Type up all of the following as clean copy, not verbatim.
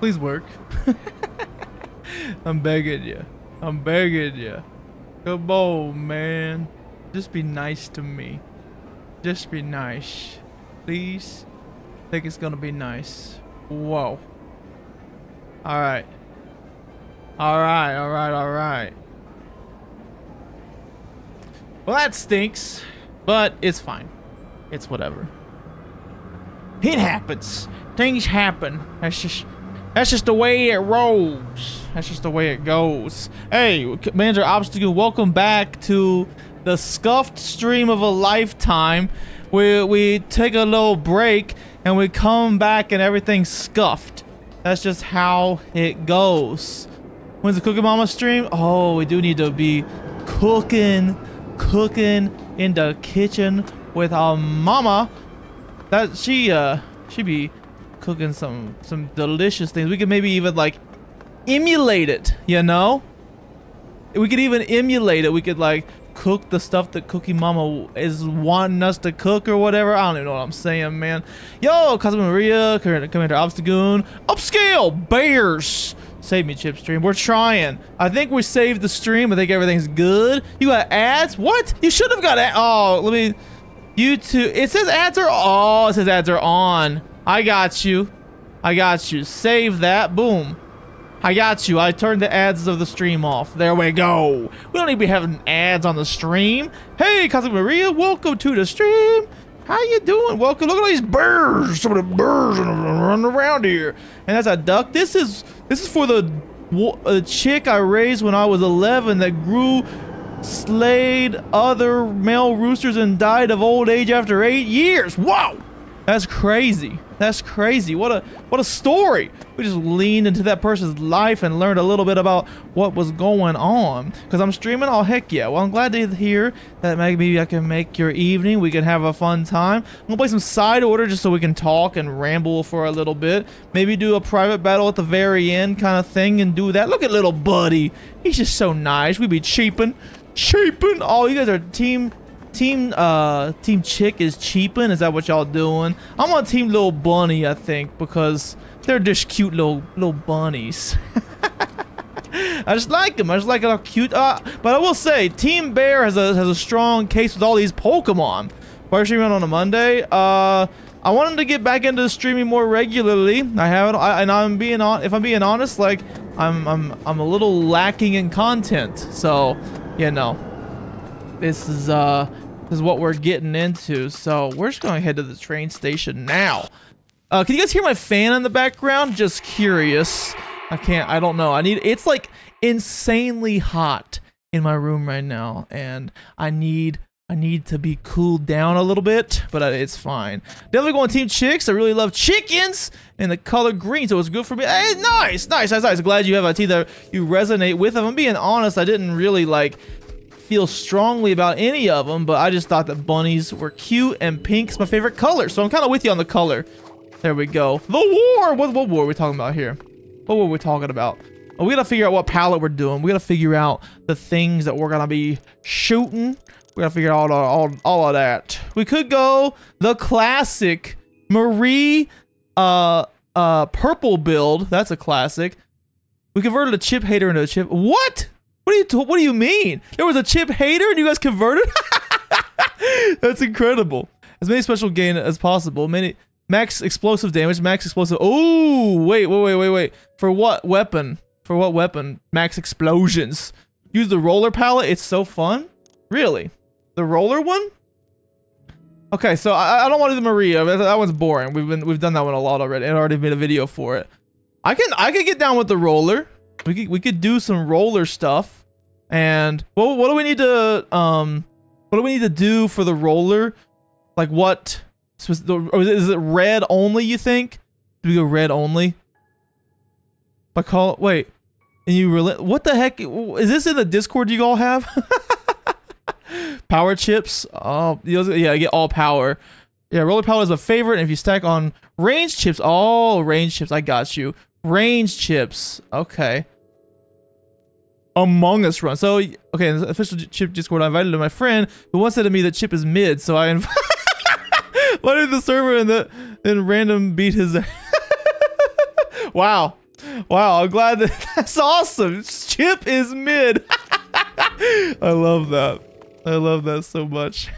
Please work. I'm begging you. I'm begging you. Come on, man. Just be nice to me. Just be nice. Please. I think it's gonna be nice. Whoa. Alright. Alright, alright, alright. Well, that stinks. But it's fine. It's whatever. It happens. Things happen. That's just the way it rolls. That's just the way it goes. Hey, Manager Obstacle, welcome back to the scuffed stream of a lifetime, where we take a little break and we come back and everything's scuffed. That's just how it goes. When's the Cooking Mama stream? Oh, we do need to be cooking in the kitchen with our mama. That she be cooking some delicious things. We could maybe even like emulate it, you know? We could even emulate it. We could like cook the stuff that Cookie Mama is wanting us to cook or whatever. I don't even know what I'm saying, man. Yo, Cousin Maria, Commander Obstagoon, upscale bears. Save me, Chip Stream. We're trying. I think we saved the stream. I think everything's good. You got ads? What? You should have got ads. Oh, let me. YouTube. It says ads are. Oh, it says ads are on. I got you. I got you. Save that. Boom. I got you. I turned the ads of the stream off. There we go. We don't need to be having ads on the stream. Hey, Cousin Maria, welcome to the stream. How you doing? Welcome. Look at all these birds. Some of the birds running around here. And that's a duck. This is for the chick I raised when I was 11 that grew, slayed other male roosters and died of old age after 8 years. Wow, that's crazy. That's crazy. What a story. We just leaned into that person's life and learned a little bit about what was going on. Because I'm streaming? Oh, heck yeah. Well, I'm glad to hear that maybe I can make your evening. We can have a fun time. I'm going to play some Side Order just so we can talk and ramble for a little bit. Maybe do a private battle at the very end kind of thing and do that. Look at little buddy. He's just so nice. We be cheaping. Cheaping. Oh, you guys are Team Chick is cheaping. Is that what y'all doing? I'm on Team Little Bunny, I think, because they're just cute little bunnies. I just like them. I just like how cute. But I will say, Team Bear has a strong case with all these Pokemon. Why are you streaming on a Monday? I want them to get back into streaming more regularly. I haven't, and I'm being on. If I'm being honest, like I'm a little lacking in content. So, you know. This is what we're getting into, so we're just gonna head to the train station now. Can you guys hear my fan in the background? Just curious. I don't know. It's like insanely hot in my room right now, and I need to be cooled down a little bit, but it's fine. Definitely going Team Chicks. I really love chickens and the color green, so it's good for me. Hey, nice, nice, nice, nice. Glad you have a team that you resonate with. If I'm being honest, I didn't really like feel strongly about any of them, but I just thought that bunnies were cute and pink's my favorite color, so I'm kind of with you on the color. There we go. The war. What war are we talking about here? What were we talking about? Oh, we gotta figure out what palette we're doing. We gotta figure out the things that we're gonna be shooting. We gotta figure out all of that. We could go the classic Marie purple build. That's a classic. We converted a chip hater into a chip. What do you mean? There was a chip hater and you guys converted? That's incredible. As many special gain as possible. Max explosive damage. Max explosive. Oh, wait. For what weapon? For what weapon? Max explosions. Use the roller palette. It's so fun. Really? The roller one? Okay, so I don't want to do the Maria. That one's boring. We've done that one a lot already. I already made a video for it. I can get down with the roller. We could do some roller stuff. And what do we need to do for the roller? Like what? Is it red only? You think? Do we go red only? But call wait. And you what the heck is this in the Discord you all have? Power chips. Oh yeah, I get all power. Yeah, roller power is a favorite. And if you stack on range chips, all range chips. I got you. Range chips. Okay. Among Us run. So, okay, in the official Chip Discord, I invited my friend who once said to me that Chip is mid, so I invited the server and random beat his. Wow. Wow, I'm glad that's awesome. Chip is mid. I love that. I love that so much.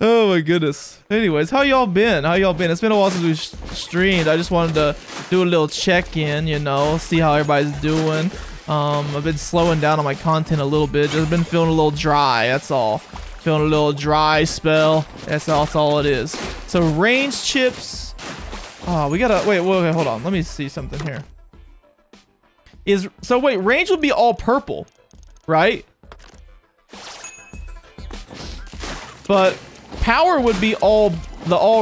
Oh my goodness. Anyways, how y'all been? How y'all been? It's been a while since we streamed. I just wanted to do a little check-in, you know, see how everybody's doing. I've been slowing down on my content a little bit. Just been feeling a little dry, that's all. Feeling a little dry spell. That's all it is. So range chips. Oh, we gotta wait, wait, hold on. Let me see something here. Wait, range will be all purple, right? But power would be all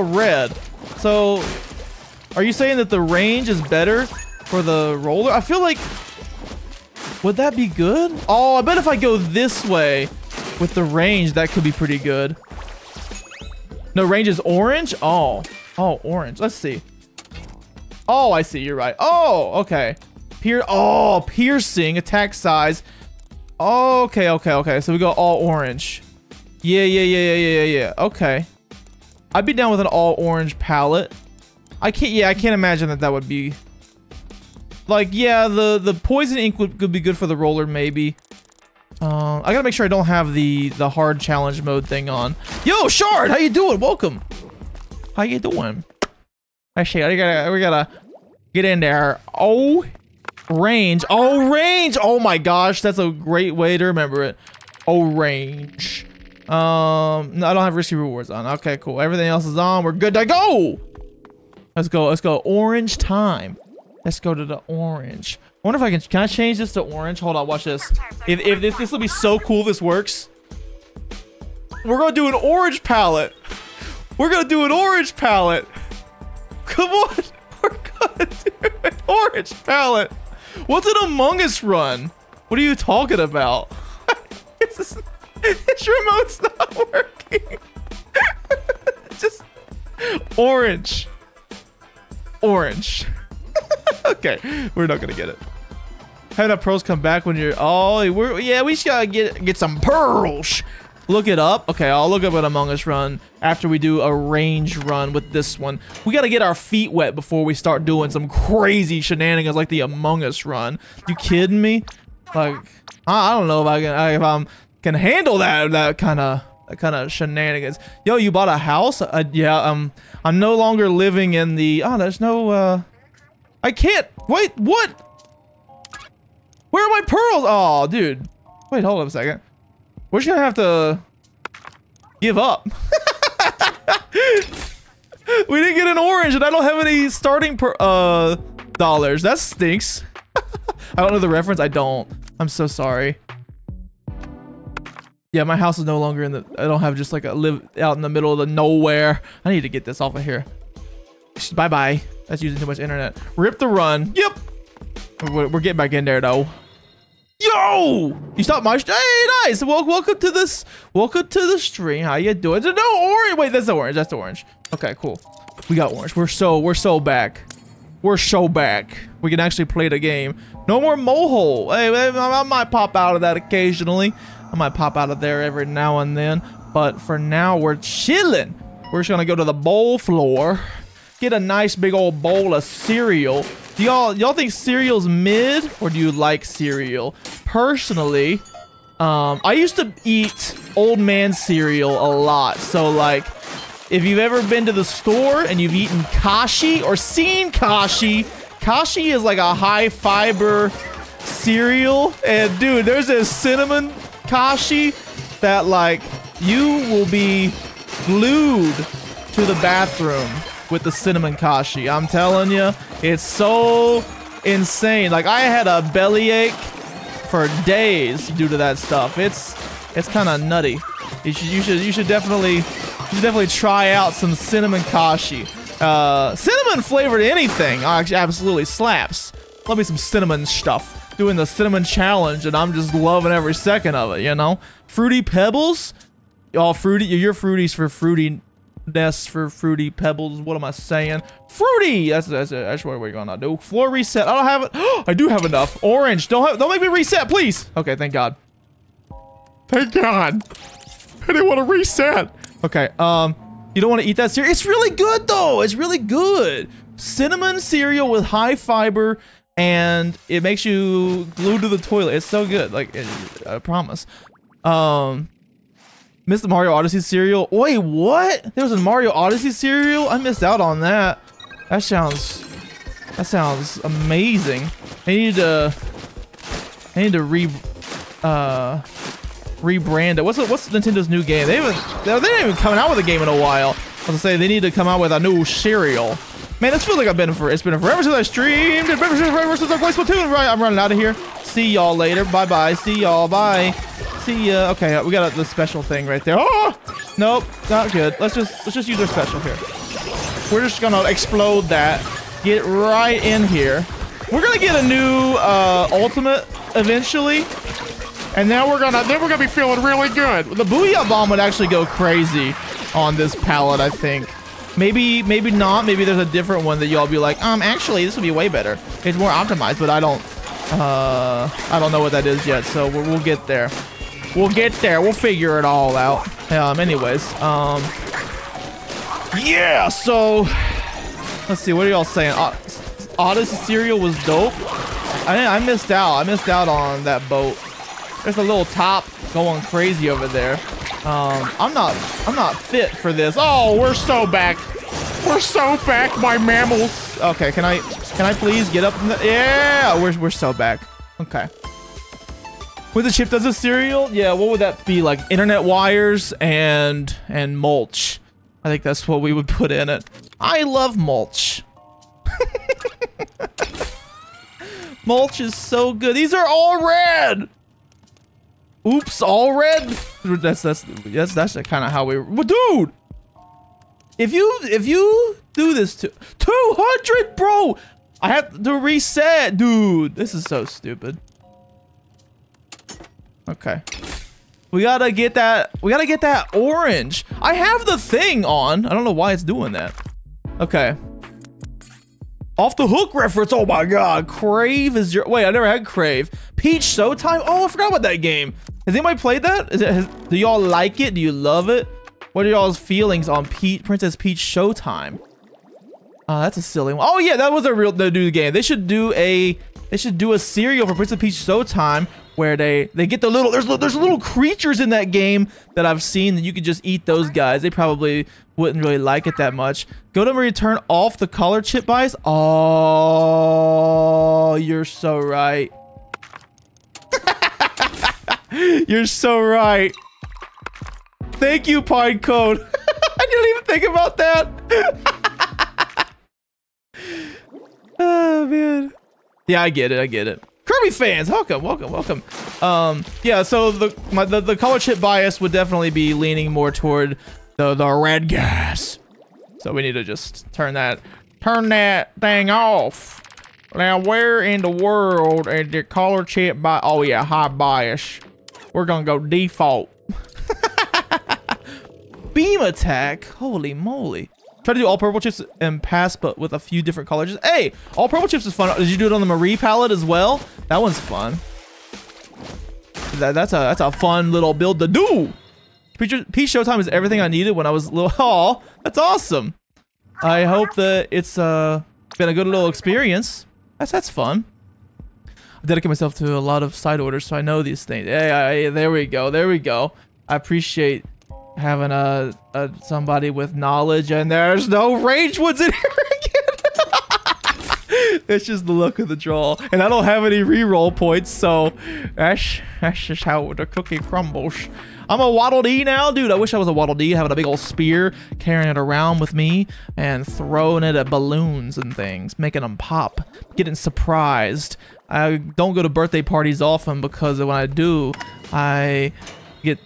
red. So are you saying that the range is better for the roller? I feel like, would that be good? Oh, I bet if I go this way with the range, that could be pretty good. No, range is orange? Oh, orange. Let's see. Oh, I see. You're right. Oh, okay. Piercing, attack size. Oh, okay. So we go all orange. Yeah. Okay. I'd be down with an all orange palette. I can't imagine that that would be... Like, yeah, the poison ink could be good for the roller, maybe. I gotta make sure I don't have the hard challenge mode thing on. Yo, Shard! How you doing? Welcome! How you doing? Actually, we gotta get in there. Oh, range. Oh, range! Oh my gosh, that's a great way to remember it. Oh, range. No, I don't have risky rewards on. Okay, cool. Everything else is on. We're good to go. Let's go. Orange time. Let's go to the orange. I wonder if I can I change this to orange? Hold on, watch this. If this will be so cool if this works. We're gonna do an orange palette. We're gonna do an orange palette. Come on. We're gonna do an orange palette. What's an Among Us run? What are you talking about? This remote's not working. Just orange. Orange. Okay, we're not gonna get it. Having our pearls come back when you're yeah, we just gotta get some pearls. Look it up. Okay, I'll look up an Among Us run after we do a range run with this one. We gotta get our feet wet before we start doing some crazy shenanigans like the Among Us run. You kidding me? Like, I don't know if I can if I can handle that kind of shenanigans. Yo, you bought a house? Yeah. I'm no longer living in the. Oh, there's no. I can't. Wait. What? Where are my pearls? Oh, dude. Wait. Hold up a second. We're just gonna have to give up. We didn't get an orange, and I don't have any starting dollars. That stinks. I don't know the reference. I don't. I'm so sorry. Yeah, my house is no longer in the... I don't have just like a live out in the middle of the nowhere. I need to get this off of here. Bye-bye. That's using too much internet. Rip the run. Yep. We're getting back in there, though. Yo! You stopped my... Hey, nice. Welcome to this... Welcome to the stream. How you doing? No, orange. Wait, that's the orange. That's the orange. Okay, cool. We got orange. We're so back. We're so back. We can actually play the game. No more mohole. Hey, I might pop out of that occasionally. I might pop out of there every now and then, but for now we're chilling. We're just gonna go to the bowl floor, get a nice big old bowl of cereal. Do y'all think cereal's mid, or do you like cereal? Personally, I used to eat old man cereal a lot. So like, if you've ever been to the store and you've eaten Kashi or seen Kashi, Kashi is like a high fiber cereal, and dude, there's this cinnamon Kashi that like you will be glued to the bathroom with the cinnamon Kashi. I'm telling you, it's so insane. Like I had a bellyache for days due to that stuff. It's kind of nutty. You should definitely try out some cinnamon Kashi. Cinnamon flavored anything absolutely slaps. Love me some cinnamon stuff. Doing the cinnamon challenge, and I'm just loving every second of it, you know? Fruity Pebbles? Y'all fruity, your fruities for fruity nests for fruity pebbles. What am I saying? Fruity! That's what we're gonna do. Floor reset. I don't have it. I do have enough. Orange. Don't make me reset, please. Okay, thank God. Thank God. I didn't want to reset. Okay, you don't want to eat that cereal. It's really good though. It's really good. cinnamon cereal with high fiber, and it makes you glued to the toilet. It's so good, like, I promise. Missed the Mario Odyssey cereal. Wait, what? There was a Mario Odyssey cereal? I missed out on that. That sounds amazing. I need to rebrand it. What's Nintendo's new game? They didn't even come out with a game in a while. I was gonna say they need to come out with a new cereal. Man, this feels like it's been forever since I streamed. It's been forever since I played Splatoon. Right, I'm running out of here. See y'all later. Bye bye. See y'all. Bye. See ya. Okay, we got the special thing right there. Oh, nope, not good. Let's just use our special here. We're just gonna explode that. Get right in here. We're gonna get a new ultimate eventually. And now we're gonna be feeling really good. The Booyah Bomb would actually go crazy on this palette, I think. Maybe not. Maybe there's a different one that y'all be like, actually, this would be way better. It's more optimized, but I don't know what that is yet. So we'll get there. We'll get there. We'll figure it all out. Anyways. Yeah. So let's see. What are y'all saying? Odyssey cereal was dope. I missed out. I missed out on that boat. There's a little top going crazy over there. I'm not fit for this. Oh, we're so back. We're so back, my mammals. Okay, can I please get up? Yeah, we're so back. Okay. With the ChipDoesThis cereal, yeah. What would that be like? Internet wires and mulch. I think that's what we would put in it. I love mulch. Mulch is so good. These are all red. Oops, all red. That's kind of how we. But dude, if you do this to 200, bro, I have to reset, dude. This is so stupid. Okay, we gotta get that orange. I have the thing on. I don't know why it's doing that. Okay. Off the Hook reference. Oh my god. Crave is your. Wait, I never had Crave. Peach Showtime. Oh, I forgot about that game. Has anybody played that? Do y'all like it? Do you love it? What are y'all's feelings on Princess Peach Showtime? That's a silly one. Oh yeah, that was a real new game. They should do a serial for Princess Peach Showtime where they get the little. There's little creatures in that game that I've seen that you could just eat those guys. They probably wouldn't really like it that much. Go to return off the color chip bias. Oh, you're so right. You're so right. Thank you, Pinecone. I didn't even think about that. Oh, man. Yeah, I get it. Kirby fans, welcome. Yeah, so the color chip bias would definitely be leaning more toward the red gas. So we need to just turn that thing off. Now, where in the world is the color chip bias? Oh yeah, high bias. We're gonna go default. Beam attack. Holy moly. Try to do all purple chips and pass, but with a few different colors. Hey, all purple chips is fun. Did you do it on the Marie palette as well? That one's fun. That's a fun little build to do. Peach Showtime is everything I needed when I was little. Aw, that's awesome. I hope that it's been a good little experience. That's fun. I dedicate myself to a lot of side orders, so I know these things. Hey, there we go. I appreciate having somebody with knowledge, and there's no Rage Woods in here again. It's just the luck of the draw, and I don't have any reroll points, so that's just how the cookie crumbles. I'm a Waddle Dee now, dude. I wish I was a Waddle Dee, having a big old spear, carrying it around with me, and throwing it at balloons and things, making them pop, getting surprised. I don't go to birthday parties often because when I do, I get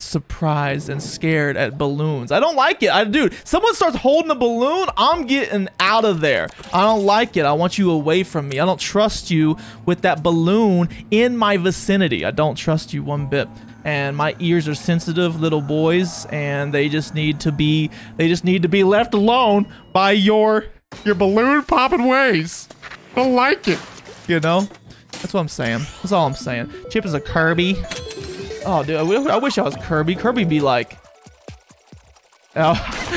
surprised and scared at balloons. I don't like it. Dude, someone starts holding a balloon, I'm getting out of there. I don't like it. I want you away from me. I don't trust you with that balloon in my vicinity. I don't trust you one bit. And my ears are sensitive little boys, and they just need to be left alone by your balloon popping ways. I don't like it. You know? That's what I'm saying. That's all I'm saying. Chip is a Kirby. Oh, dude, I wish I was Kirby. Kirby be like... Oh,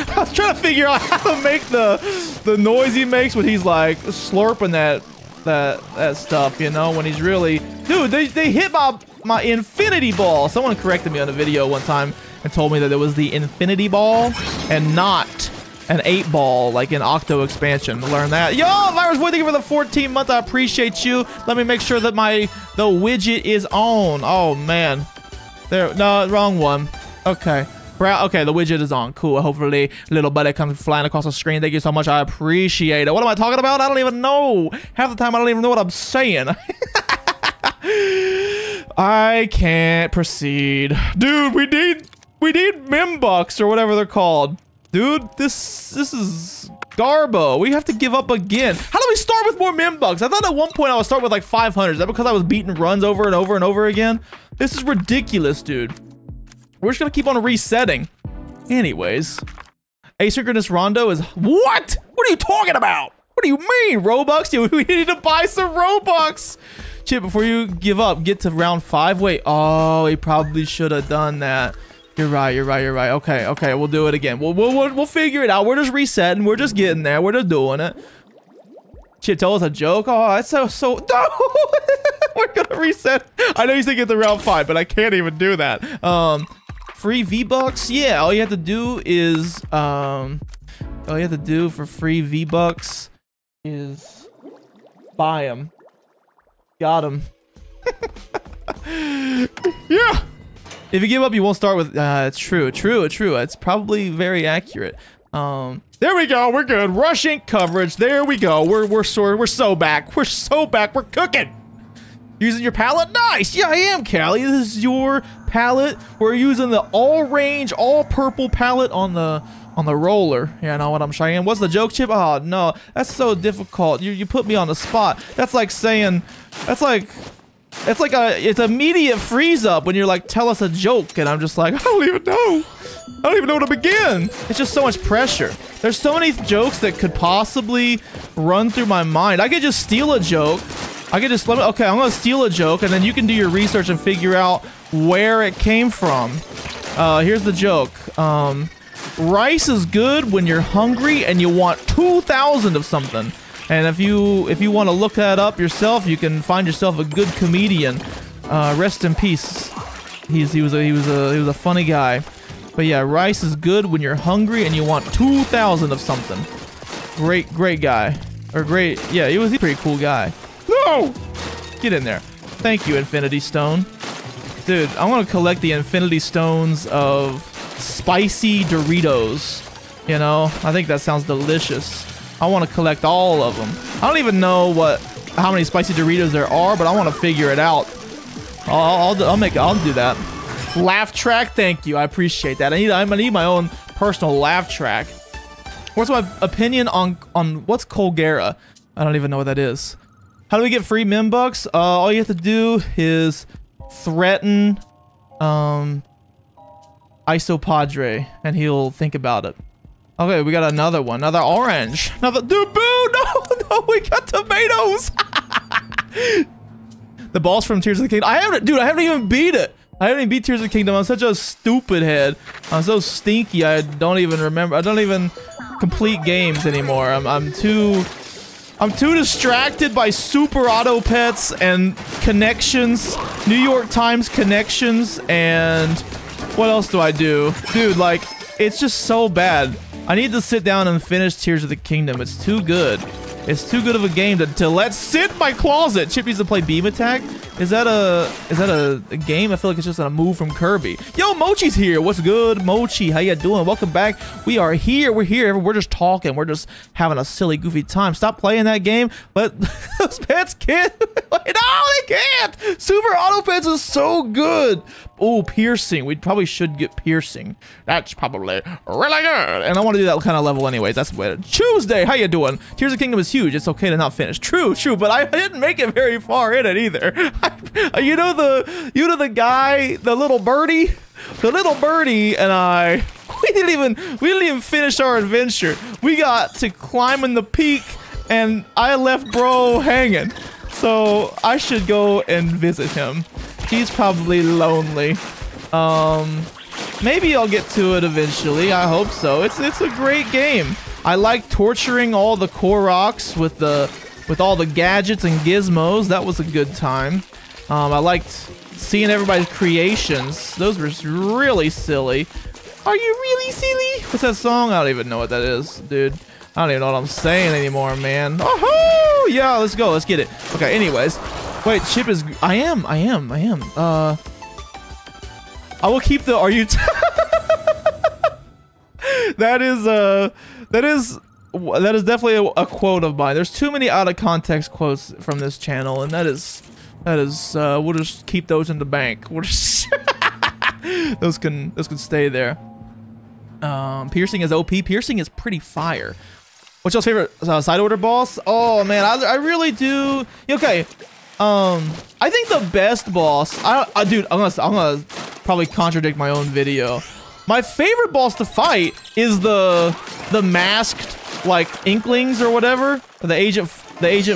I was trying to figure out how to make the noise he makes when he's like slurping that stuff, you know, when he's really... Dude, they hit my infinity ball. Someone corrected me on a video one time and told me that it was the infinity ball and not an 8-ball like in Octo Expansion. Learn that. Yo, VirusBoy, thank you for the 14 month. I appreciate you. Let me make sure that the widget is on. Oh, man. There, no, wrong one. Okay. Okay, the widget is on. Cool. Hopefully, little buddy comes flying across the screen. Thank you so much. I appreciate it. What am I talking about? I don't even know. Half the time, I don't even know what I'm saying. I can't proceed. Dude, we need Mimbucks or whatever they're called. Dude, this is Garbo. We have to give up again. How do we start with more Mimbucks? I thought at one point I would start with like 500. Is that because I was beating runs over and over and over again? This is ridiculous, dude. We're just gonna keep on resetting. Anyways, asynchronous rondo is what? What are you talking about? What do you mean, Robux? Dude, we need to buy some Robux. Chip, before you give up, get to round 5. Wait, oh, he probably should have done that. You're right, you're right, you're right. Okay, okay, we'll do it again. We'll figure it out. We're just resetting. We're just getting there. We're just doing it. Chip, tell us a joke. Oh, that's so. No! We're gonna reset. I know you said get to round 5, but I can't even do that. Free V-Bucks? Yeah, all you have to do is, all you have to do for free V-Bucks is buy them. Got them. Yeah! If you give up, you won't start with, it's true, true, true. It's probably very accurate. There we go, we're good. Rush Inc. coverage, there we go. We're so back. We're so back, we're cooking! Using your palette? Nice! Yeah, I am, Callie. This is your palette. We're using the all-range, all-purple palette on the roller. Yeah, I know what I'm saying. What's the joke, Chip? Oh, no. That's so difficult. You put me on the spot. That's like saying... It's immediate freeze up when you're like, tell us a joke, and I'm just like, I don't even know. I don't even know where to begin. It's just so much pressure. There's so many jokes that could possibly run through my mind. I could just steal a joke. I could just, okay, I'm gonna steal a joke, and then you can do your research and figure out where it came from. Here's the joke. Rice is good when you're hungry and you want 2,000 of something. And if you want to look that up yourself, you can find yourself a good comedian. Rest in peace. He was a funny guy. But yeah, rice is good when you're hungry and you want 2,000 of something. Great guy. Or great, yeah, he was a pretty cool guy. No! Get in there. Thank you, Infinity Stone. Dude, I want to collect the Infinity Stones of spicy Doritos. You know, I think that sounds delicious. I want to collect all of them. I don't even know how many spicy Doritos there are, but I want to figure it out. I'll do that. Laugh track, thank you. I appreciate that. I need my own personal laugh track. What's my opinion on what's Colgera? I don't even know what that is. How do we get free Mimbucks? All you have to do is threaten Isopadre, and he'll think about it. Okay, we got another one. Another orange. Another... Dude, boo! No, we got tomatoes! The boss from Tears of the Kingdom. Dude, I haven't even beat it. I haven't even beat Tears of the Kingdom. I'm such a stupid head. I'm so stinky, I don't even remember. I don't even complete games anymore. I'm too distracted by Super Auto Pets and Connections, New York Times Connections, and what else do I do? Dude, like, it's just so bad. I need to sit down and finish Tears of the Kingdom. It's too good. It's too good of a game to let sit in my closet. Chip needs to play Beam Attack. Is that a game? I feel like it's just a move from Kirby. Yo, Mochi's here. What's good, Mochi? How you doing? Welcome back. We are here. We're here. We're just talking. We're just having a silly, goofy time. Stop playing that game. But those pets can't. No, they can't. Super Auto Pets is so good. Oh, piercing. We probably should get piercing. That's probably really good. And I want to do that kind of level anyways. That's weird. Tuesday. How you doing? Tears of the Kingdom is huge. It's okay to not finish. True, true. But I didn't make it very far in it either. You know the guy, the little birdie and I, we didn't even finish our adventure. We got to climbing the peak and I left bro hanging. So I should go and visit him. He's probably lonely. Maybe I'll get to it eventually. I hope so. It's a great game. I like torturing all the Koroks with all the gadgets and gizmos. That was a good time. I liked seeing everybody's creations. Those were really silly. Are you really silly? What's that song? I don't even know what that is, dude. I don't even know what I'm saying anymore, man. Oh-ho! Yeah, let's go. Let's get it. Okay, anyways. Wait, Chip is... I am. I will keep the... Are you... That is definitely a quote of mine. There's too many out of context quotes from this channel, and that is we'll just keep those in the bank. We'll just those can stay there. Piercing is OP. Piercing is pretty fire. What's your favorite side order boss? Oh man, I really do. Okay, I think the best boss. Dude, I'm gonna probably contradict my own video. My favorite boss to fight is the masked like inklings or whatever, or the agent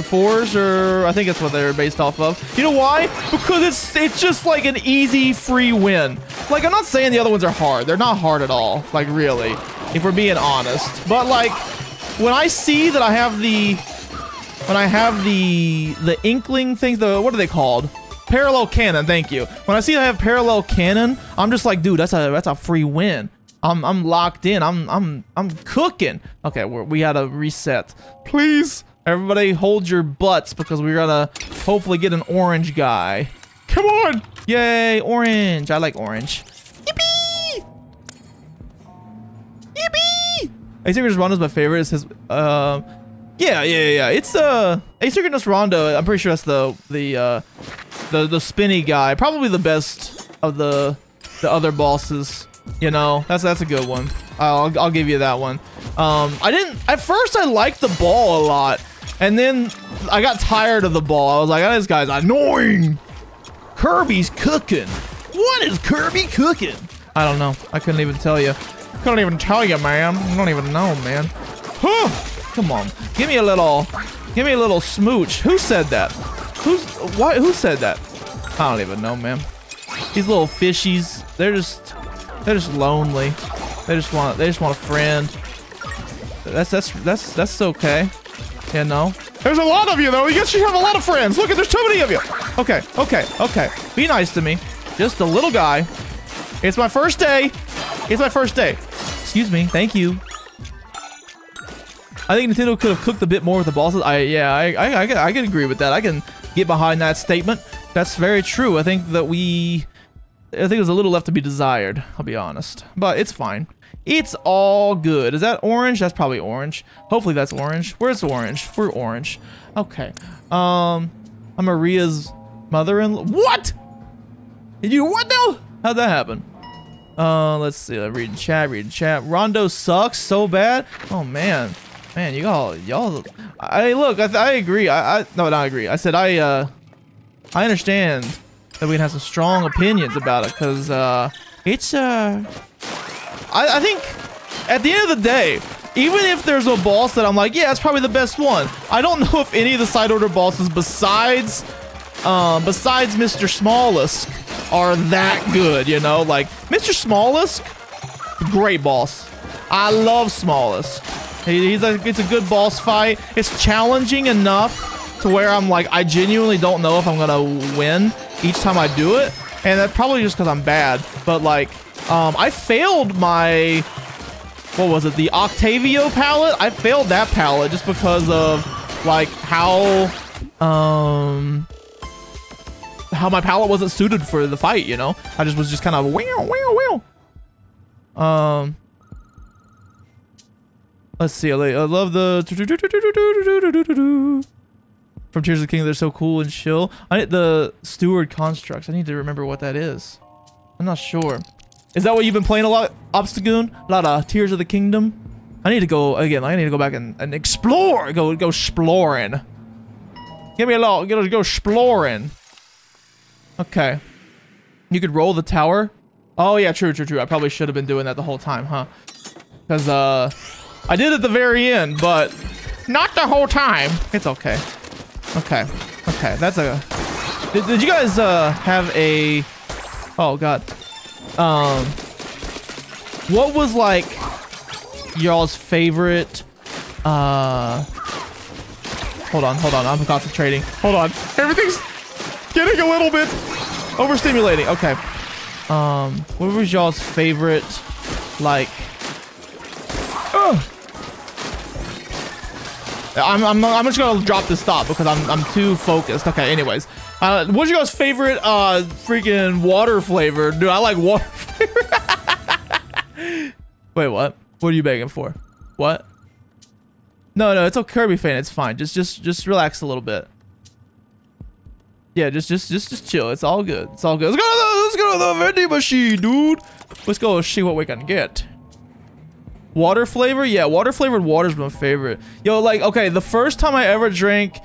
fours, or I think that's what they're based off of. You know why? Because it's just like an easy free win. Like, I'm not saying the other ones are hard. They're not hard at all. Like, really, if we're being honest. But like, when I see that I have the inkling things, what are they called? Parallel cannon, thank you. When I see I have parallel cannon, I'm just like, dude, that's a free win. I'm locked in. I'm cooking. Okay, we gotta reset. Please, everybody, hold your butts because we're gonna hopefully get an orange guy. Come on! Yay, orange! I like orange. Yippee! Yippee! Asynchronous Rondo is my favorite. It's his. Yeah. It's Asynchronous Rondo. I'm pretty sure that's the spinny guy, probably the best of the other bosses. You know, that's a good one. I'll give you that one. At first I liked the ball a lot, and then I got tired of the ball. I was like, oh, this guy's annoying. Kirby's cooking. What is Kirby cooking? I don't know. I couldn't even tell you. Couldn't even tell you, man. I don't even know, man. Huh. Come on, give me a little smooch. Who said that? Who said that? I don't even know, man. These little fishies, they're just lonely. They just want a friend. That's okay. You know? There's a lot of you though. You should have a lot of friends. Look, there's too many of you. Okay. Be nice to me. Just a little guy. It's my first day. Excuse me. Thank you. I think Nintendo could have cooked a bit more with the bosses. I can agree with that. I can get behind that statement. That's very true. I think it was a little left to be desired, I'll be honest. But it's fine. It's all good. Is that orange? That's probably orange. Hopefully that's orange. Where's orange? We're orange. Okay. I'm Maria's mother-in-law. What? Did you what now? How'd that happen? Let's see. I'm reading chat, Rondo sucks so bad. Oh man. Man, y'all. I agree. No, not agree. I said I understand that we can have some strong opinions about it, cause I think at the end of the day, even if there's a boss that I'm like, yeah, that's probably the best one. I don't know if any of the side order bosses besides Mr. Smollisk are that good. You know, like Mr. Smollisk, great boss. I love Smollisk. It's a good boss fight. It's challenging enough to where I'm like, I genuinely don't know if I'm gonna win each time I do it, and that's probably just because I'm bad. But like, I failed my, what was it, the Octavio palette? I failed that palette just because of like how my palette wasn't suited for the fight. You know, I was just kind of wow. Let's see. I love the from Tears of the Kingdom. They're so cool and chill. I need the steward constructs. I need to remember what that is. I'm not sure. Is that what you've been playing a lot, Obstagoon? A lot of Tears of the Kingdom. I need to go again. I need to go back and explore. Go exploring. Give me a lot. Go exploring. Okay. You could roll the tower. Oh yeah, true. I probably should have been doing that the whole time, huh? Because I did at the very end, but not the whole time. It's okay. Okay. That's a... Did you guys have a... Oh, God. What was like y'all's favorite? Hold on. I'm concentrating. Hold on. Everything's getting a little bit overstimulating. Okay. What was y'all's favorite, like? I'm just gonna drop this thought because I'm too focused. Okay. Anyways, what's your guys' favorite freaking water flavor? Dude, I like water flavor. Wait, what? What are you begging for? What? No, it's a Kirby fan. It's fine. Just relax a little bit. Yeah, just chill. It's all good. It's all good. Let's go to the vending machine, dude. Let's go see what we can get. Water flavor? Yeah, water flavored water's my favorite. Yo, like, okay, the first time I ever drank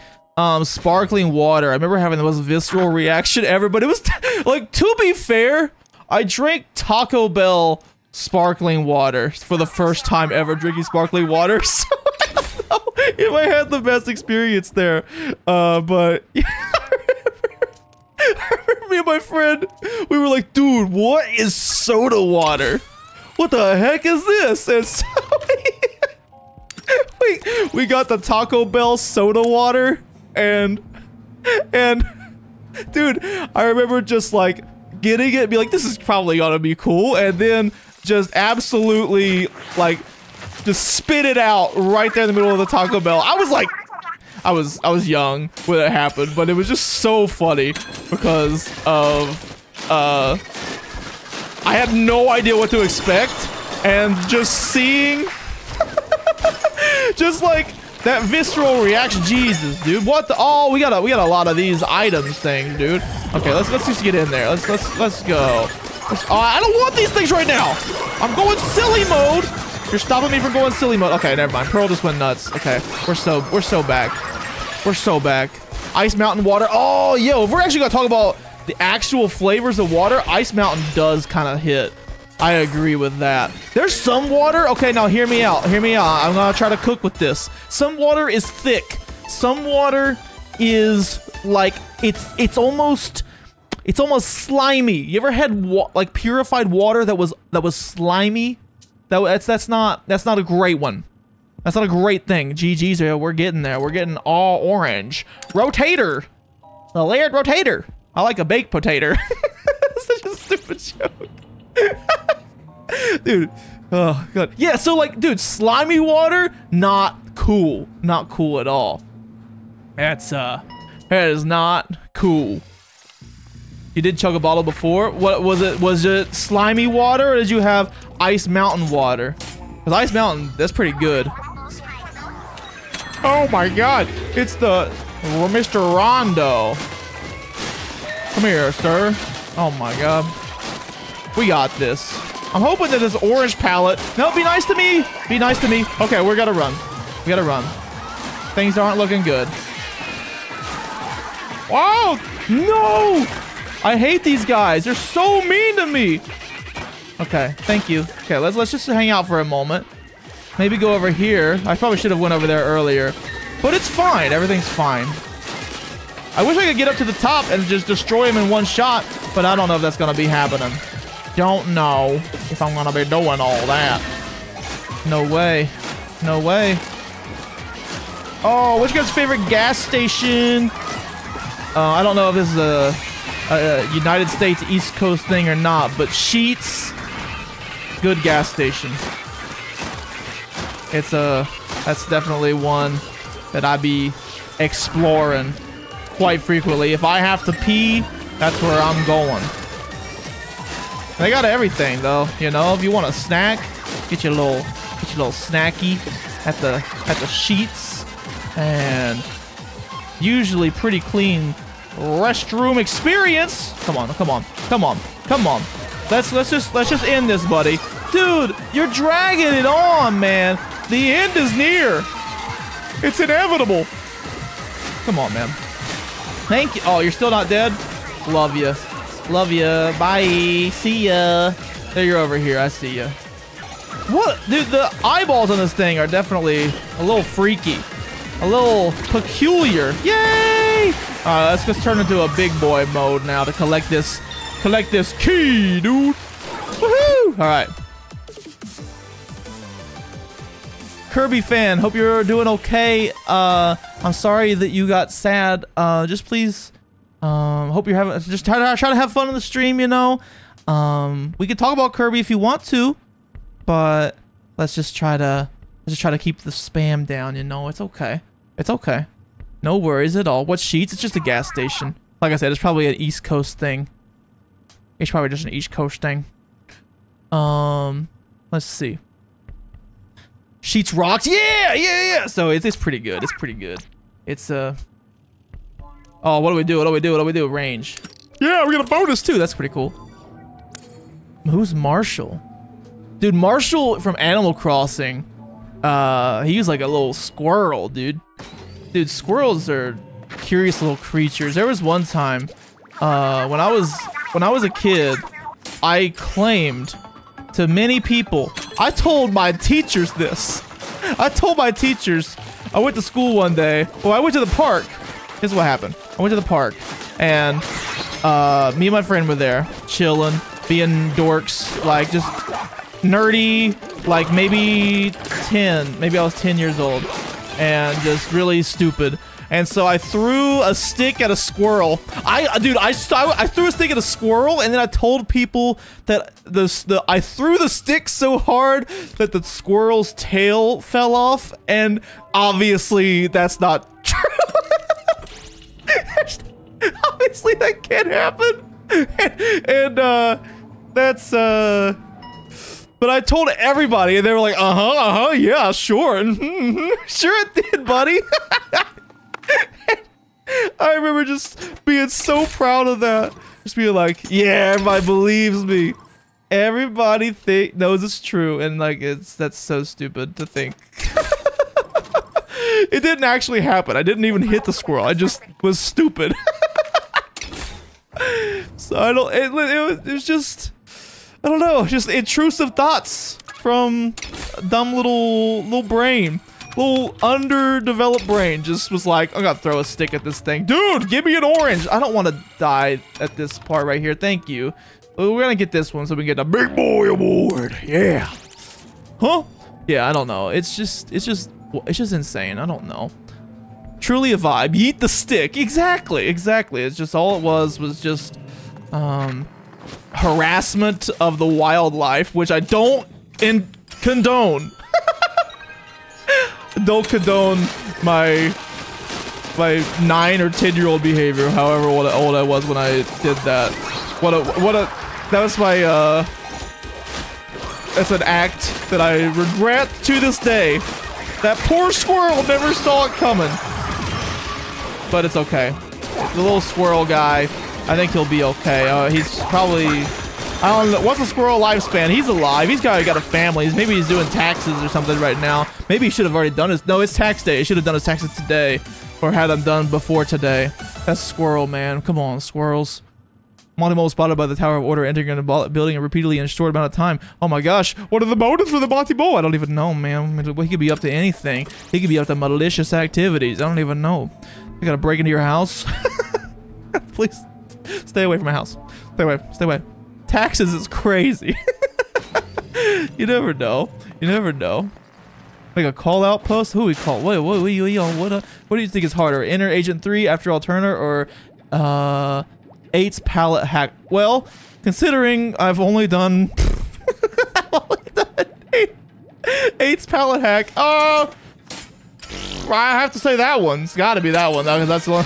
sparkling water, I remember having the most visceral reaction ever, but it was like, to be fair, I drank Taco Bell sparkling water for the first time ever drinking sparkling water. So I don't know if I had the best experience there. But yeah, I remember me and my friend, we were like, dude, what is soda water? What the heck is this? And so we got the Taco Bell soda water, and dude, I remember just like getting it and be like, this is probably gonna be cool, and then just absolutely like just spit it out right there in the middle of the Taco Bell. I was like, I was young when it happened, but it was just so funny because of I had no idea what to expect, and just seeing just like that visceral reaction. Jesus, dude, what the— oh, we got a lot of these items thing, dude. Okay, let's just get in there. Let's go. I don't want these things right now. I'm going silly mode. You're stopping me from going silly mode. Okay, never mind. Pearl just went nuts. Okay, we're so back. We're so back. Ice Mountain water. Oh, yo, if we're actually gonna talk about the actual flavors of water, Ice Mountain does kind of hit. I agree with that. There's some water. Okay, now hear me out. Hear me out. I'm going to try to cook with this. Some water is thick. Some water is like, it's almost slimy. You ever had like purified water that was slimy? That's not a great one. That's not a great thing. GG's, we're getting there. We're getting all orange. Rotator. The layered rotator. I like a baked potato. Such a stupid joke. Dude. Oh, God. Yeah, so, like, dude, slimy water, not cool. Not cool at all. That is not cool. You did chug a bottle before. What was it? Was it slimy water, or did you have Ice Mountain water? Because Ice Mountain, that's pretty good. Oh, my God. It's the Mr. Rondo. Come here, sir. Oh my God. We got this. I'm hoping that this orange palette. No, be nice to me. Be nice to me. Okay, we gotta run. We gotta run. Things aren't looking good. Wow! No! I hate these guys. They're so mean to me. Okay, thank you. Okay, let's just hang out for a moment. Maybe go over here. I probably should have went over there earlier. But it's fine. Everything's fine. I wish I could get up to the top and just destroy him in one shot, but I don't know if that's gonna be happening. Don't know if I'm gonna be doing all that. No way. No way. Oh, what's your guys' favorite gas station? I don't know if this is a United States East Coast thing or not, but Sheetz. Good gas station. That's definitely one that I be exploring quite frequently. If I have to pee, that's where I'm going. They got everything though, you know. If you want a snack, get your little snacky at the Sheetz, and usually pretty clean restroom experience. Come on, come on, come on, come on. Let's just end this, buddy. Dude, you're dragging it on, man. The end is near. It's inevitable. Come on, man. Thank you. Oh, you're still not dead? Love you. Love you. Bye. See ya. There, you're over here. I see ya. What? Dude, the eyeballs on this thing are definitely a little freaky. A little peculiar. Yay! Alright, let's just turn into a big boy mode now to collect this key, dude. Woohoo! Alright. Kirby fan, hope you're doing okay. I'm sorry that you got sad. Just please, hope you're having, just try to have fun on the stream, you know. We could talk about Kirby if you want to, but let's just try to keep the spam down, you know. It's okay. It's okay. No worries at all. What Sheets? It's just a gas station. Like I said, it's probably an East Coast thing. It's probably just an East Coast thing. Let's see. Sheets rocks. Yeah, yeah, yeah. So it's pretty good. It's pretty good. It's oh, what do we do? What do we do? What do we do? Range. Yeah, we got a bonus too. That's pretty cool. Who's Marshall? Dude, Marshall from Animal Crossing. He was like a little squirrel, dude. Dude, squirrels are curious little creatures. There was one time when I was a kid, I claimed to many people. I told my teachers this. I told my teachers. I went to school one day. Well, I went to the park. Here's what happened. I went to the park, and me and my friend were there, chilling, being dorks, like just nerdy, like maybe 10. Maybe I was 10 years old, and just really stupid. And so I threw a stick at a squirrel. Dude, I threw a stick at a squirrel, and then I told people that I threw the stick so hard that the squirrel's tail fell off, and obviously that's not true. Obviously that can't happen. And that's but I told everybody, and they were like, yeah, sure, sure it did, buddy. I remember just being so proud of that. Just being like, yeah, everybody believes me. Everybody knows it's true, and like that's so stupid to think. It didn't actually happen. I didn't even hit the squirrel. I just was stupid. So I don't. It was just, I don't know. Just intrusive thoughts from a dumb little brain. Little underdeveloped brain just was like, I gotta throw a stick at this thing. Dude, give me an orange. I don't want to die at this part right here. Thank you. We're gonna get this one so we can get the big boy award. Yeah. Huh? Yeah, I don't know. It's just insane. I don't know. Truly a vibe. Yeet the stick. Exactly. Exactly. It's just all it was just harassment of the wildlife, which I don't condone. Don't condone my 9 or 10-year-old behavior, however old I was when I did that. That was my that's an act that I regret to this day. That poor squirrel never saw it coming, but it's okay. The little squirrel guy, I think he'll be okay. He's probably, I don't know, what's a squirrel lifespan? He's alive. He's got a family. Maybe he's doing taxes or something right now. Maybe he should have already done his... No, it's tax day. He should have done his taxes today. Or had them done before today. That's squirrel, man. Come on, squirrels. Monument was spotted by the Tower of Order entering a building repeatedly in a short amount of time. Oh my gosh. What are the motives for the Monty Bull? I don't even know, man. He could be up to anything. He could be up to malicious activities. I don't even know. I gotta break into your house. Please. Stay away from my house. Stay away. Stay away. Taxes is crazy. You never know. You never know. Like a call out post? Who we call? What do you think is harder? Enter Agent 3 after all Turner or 8's pallet hack? Well, considering I've only done 8's pallet hack. Oh, I have to say that one's gotta be that one though, because that's the one.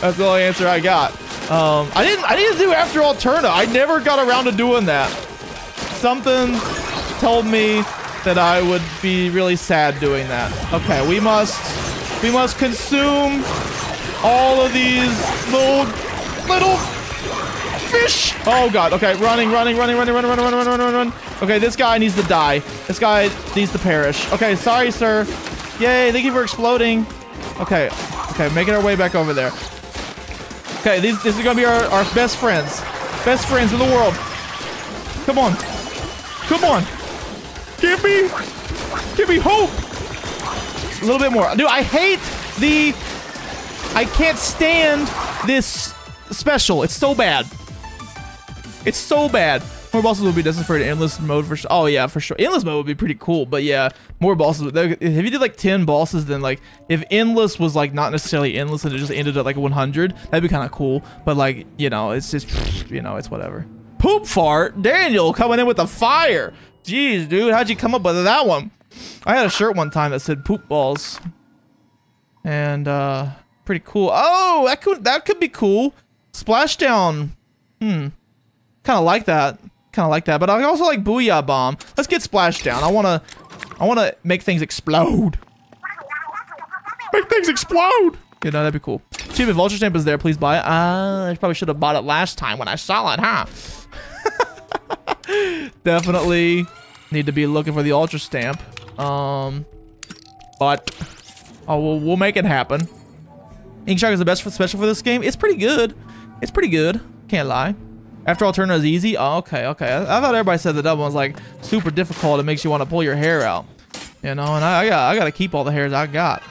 That's the only answer I got. I didn't do after all Turner. I never got around to doing that. Something told me that I would be really sad doing that. Okay, we must consume all of these little fish. Oh god. Okay, running. Okay, this guy needs to die. This guy needs to perish. Okay, sorry, sir. Yay, thank you for exploding. Okay, making our way back over there. Okay, these are gonna be our best friends. Best friends in the world. Come on. Come on. Give me hope. A little bit more. Dude, I can't stand this special. It's so bad. It's so bad. More bosses will be necessary to endless mode for sure. Oh yeah, for sure. Endless mode would be pretty cool, but yeah, more bosses. If you did like 10 bosses, then like if endless was like not necessarily endless and it just ended at like 100, that'd be kind of cool. But like, you know, it's just, you know, it's whatever. Poop fart, Daniel coming in with the fire. Jeez, dude, how'd you come up with that one? I had a shirt one time that said poop balls. And pretty cool. Oh, that could be cool. Splashdown. Kind of like that. But I also like Booyah Bomb. Let's get Splashdown. I wanna make things explode. Make things explode. You know, that'd be cool. Chief, if Vulture Stamp is there, please buy it. I probably should have bought it last time when I saw it, huh? Definitely need to be looking for the Ultra Stamp. But oh, we'll make it happen. Ink Shark is the best special for this game. It's pretty good. Can't lie. After all, Turner is easy. Oh, okay. I thought everybody said the double one's like super difficult. It makes you want to pull your hair out, you know. And I got to keep all the hairs I got.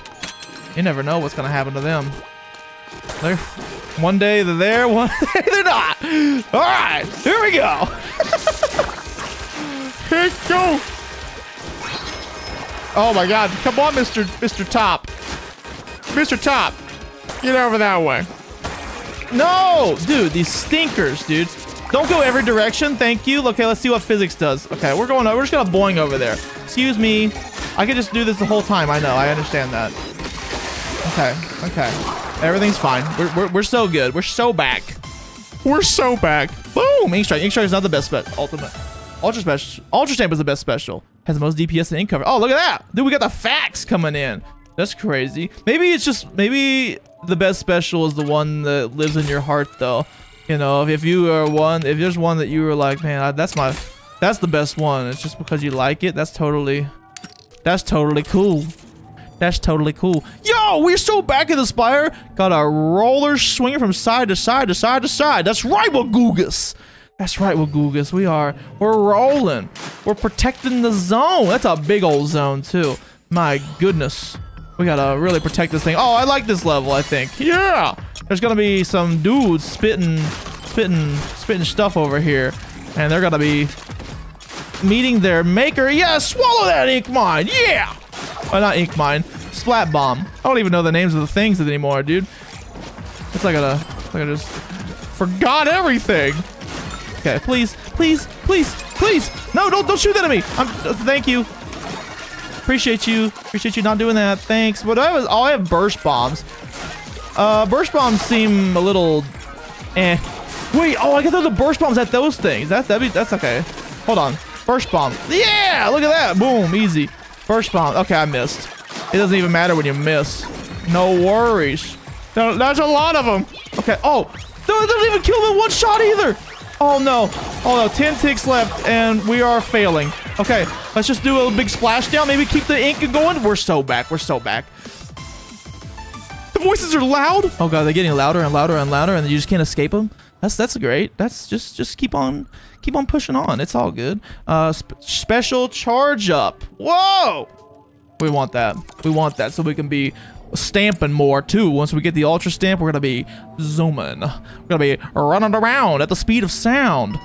You never know what's gonna happen to them. They're one day they're there, one day they're not. All right, here we go. Let's go. Oh my God! Come on, Mr. Top. Get over that way. No, dude, these stinkers, dude. Don't go every direction. Thank you. Okay, let's see what physics does. Okay, we're going. We're just gonna boing over there. Excuse me. I could just do this the whole time. I know. I understand that. Okay. Everything's fine. We're so good. We're so back. Boom. Ink Strike is not the best ultimate. Ultra Stamp is the best special. Has the most DPS and ink cover. Oh, look at that, dude. We got the facts coming in. That's crazy. Maybe the best special is the one that lives in your heart, though. You know, if there's one that you were like, man, that's the best one. It's just because you like it. That's totally cool. Yo, we're still back in the Spire. Got our roller swinging from side to side. That's right, Wagugas. We are. We're rolling. We're protecting the zone. That's a big old zone too. My goodness. We gotta really protect this thing. Oh, I like this level, I think. Yeah! There's gonna be some dudes spitting stuff over here. And they're gonna be meeting their maker. Yeah, swallow that ink mine! Yeah! Oh, not ink mine. Splat bomb. I don't even know the names of the things anymore, dude. It's like I just forgot everything. Okay, please. No, don't shoot that at me! Thank you. Appreciate you not doing that. Thanks. But I have burst bombs. Burst bombs seem a little eh. Wait, oh, I can throw the burst bombs at those things. That's okay. Hold on. Burst bomb. Yeah, look at that. Boom, easy. Burst bomb. Okay, I missed. It doesn't even matter when you miss. No worries. That's a lot of them. Okay. Oh, that doesn't even kill them in one shot either. Oh no, 10 ticks left and we are failing. Okay, let's just do a big splashdown. Maybe keep the ink going. We're so back. The voices are loud. Oh God, they're getting louder and you just can't escape them. That's great. That's just keep on pushing on. It's all good. Special charge up. Whoa! We want that so we can be stamping more too. Once we get the ultra stamp, we're gonna be zooming. We're gonna be running around at the speed of sound.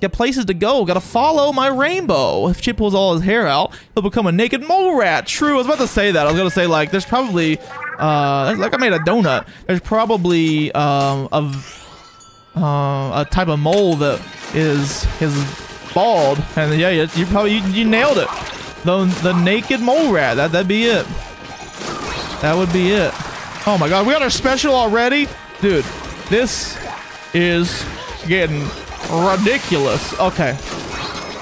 Got places to go. Gotta follow my rainbow. If Chip pulls all his hair out, he'll become a naked mole rat. True. I was about to say that. I was gonna say like there's probably like I made a donut. There's probably a type of mole that is bald. And yeah, you nailed it. The naked mole rat. That'd be it. That would be it. Oh my God, we got our special already? Dude, this is getting ridiculous. Okay.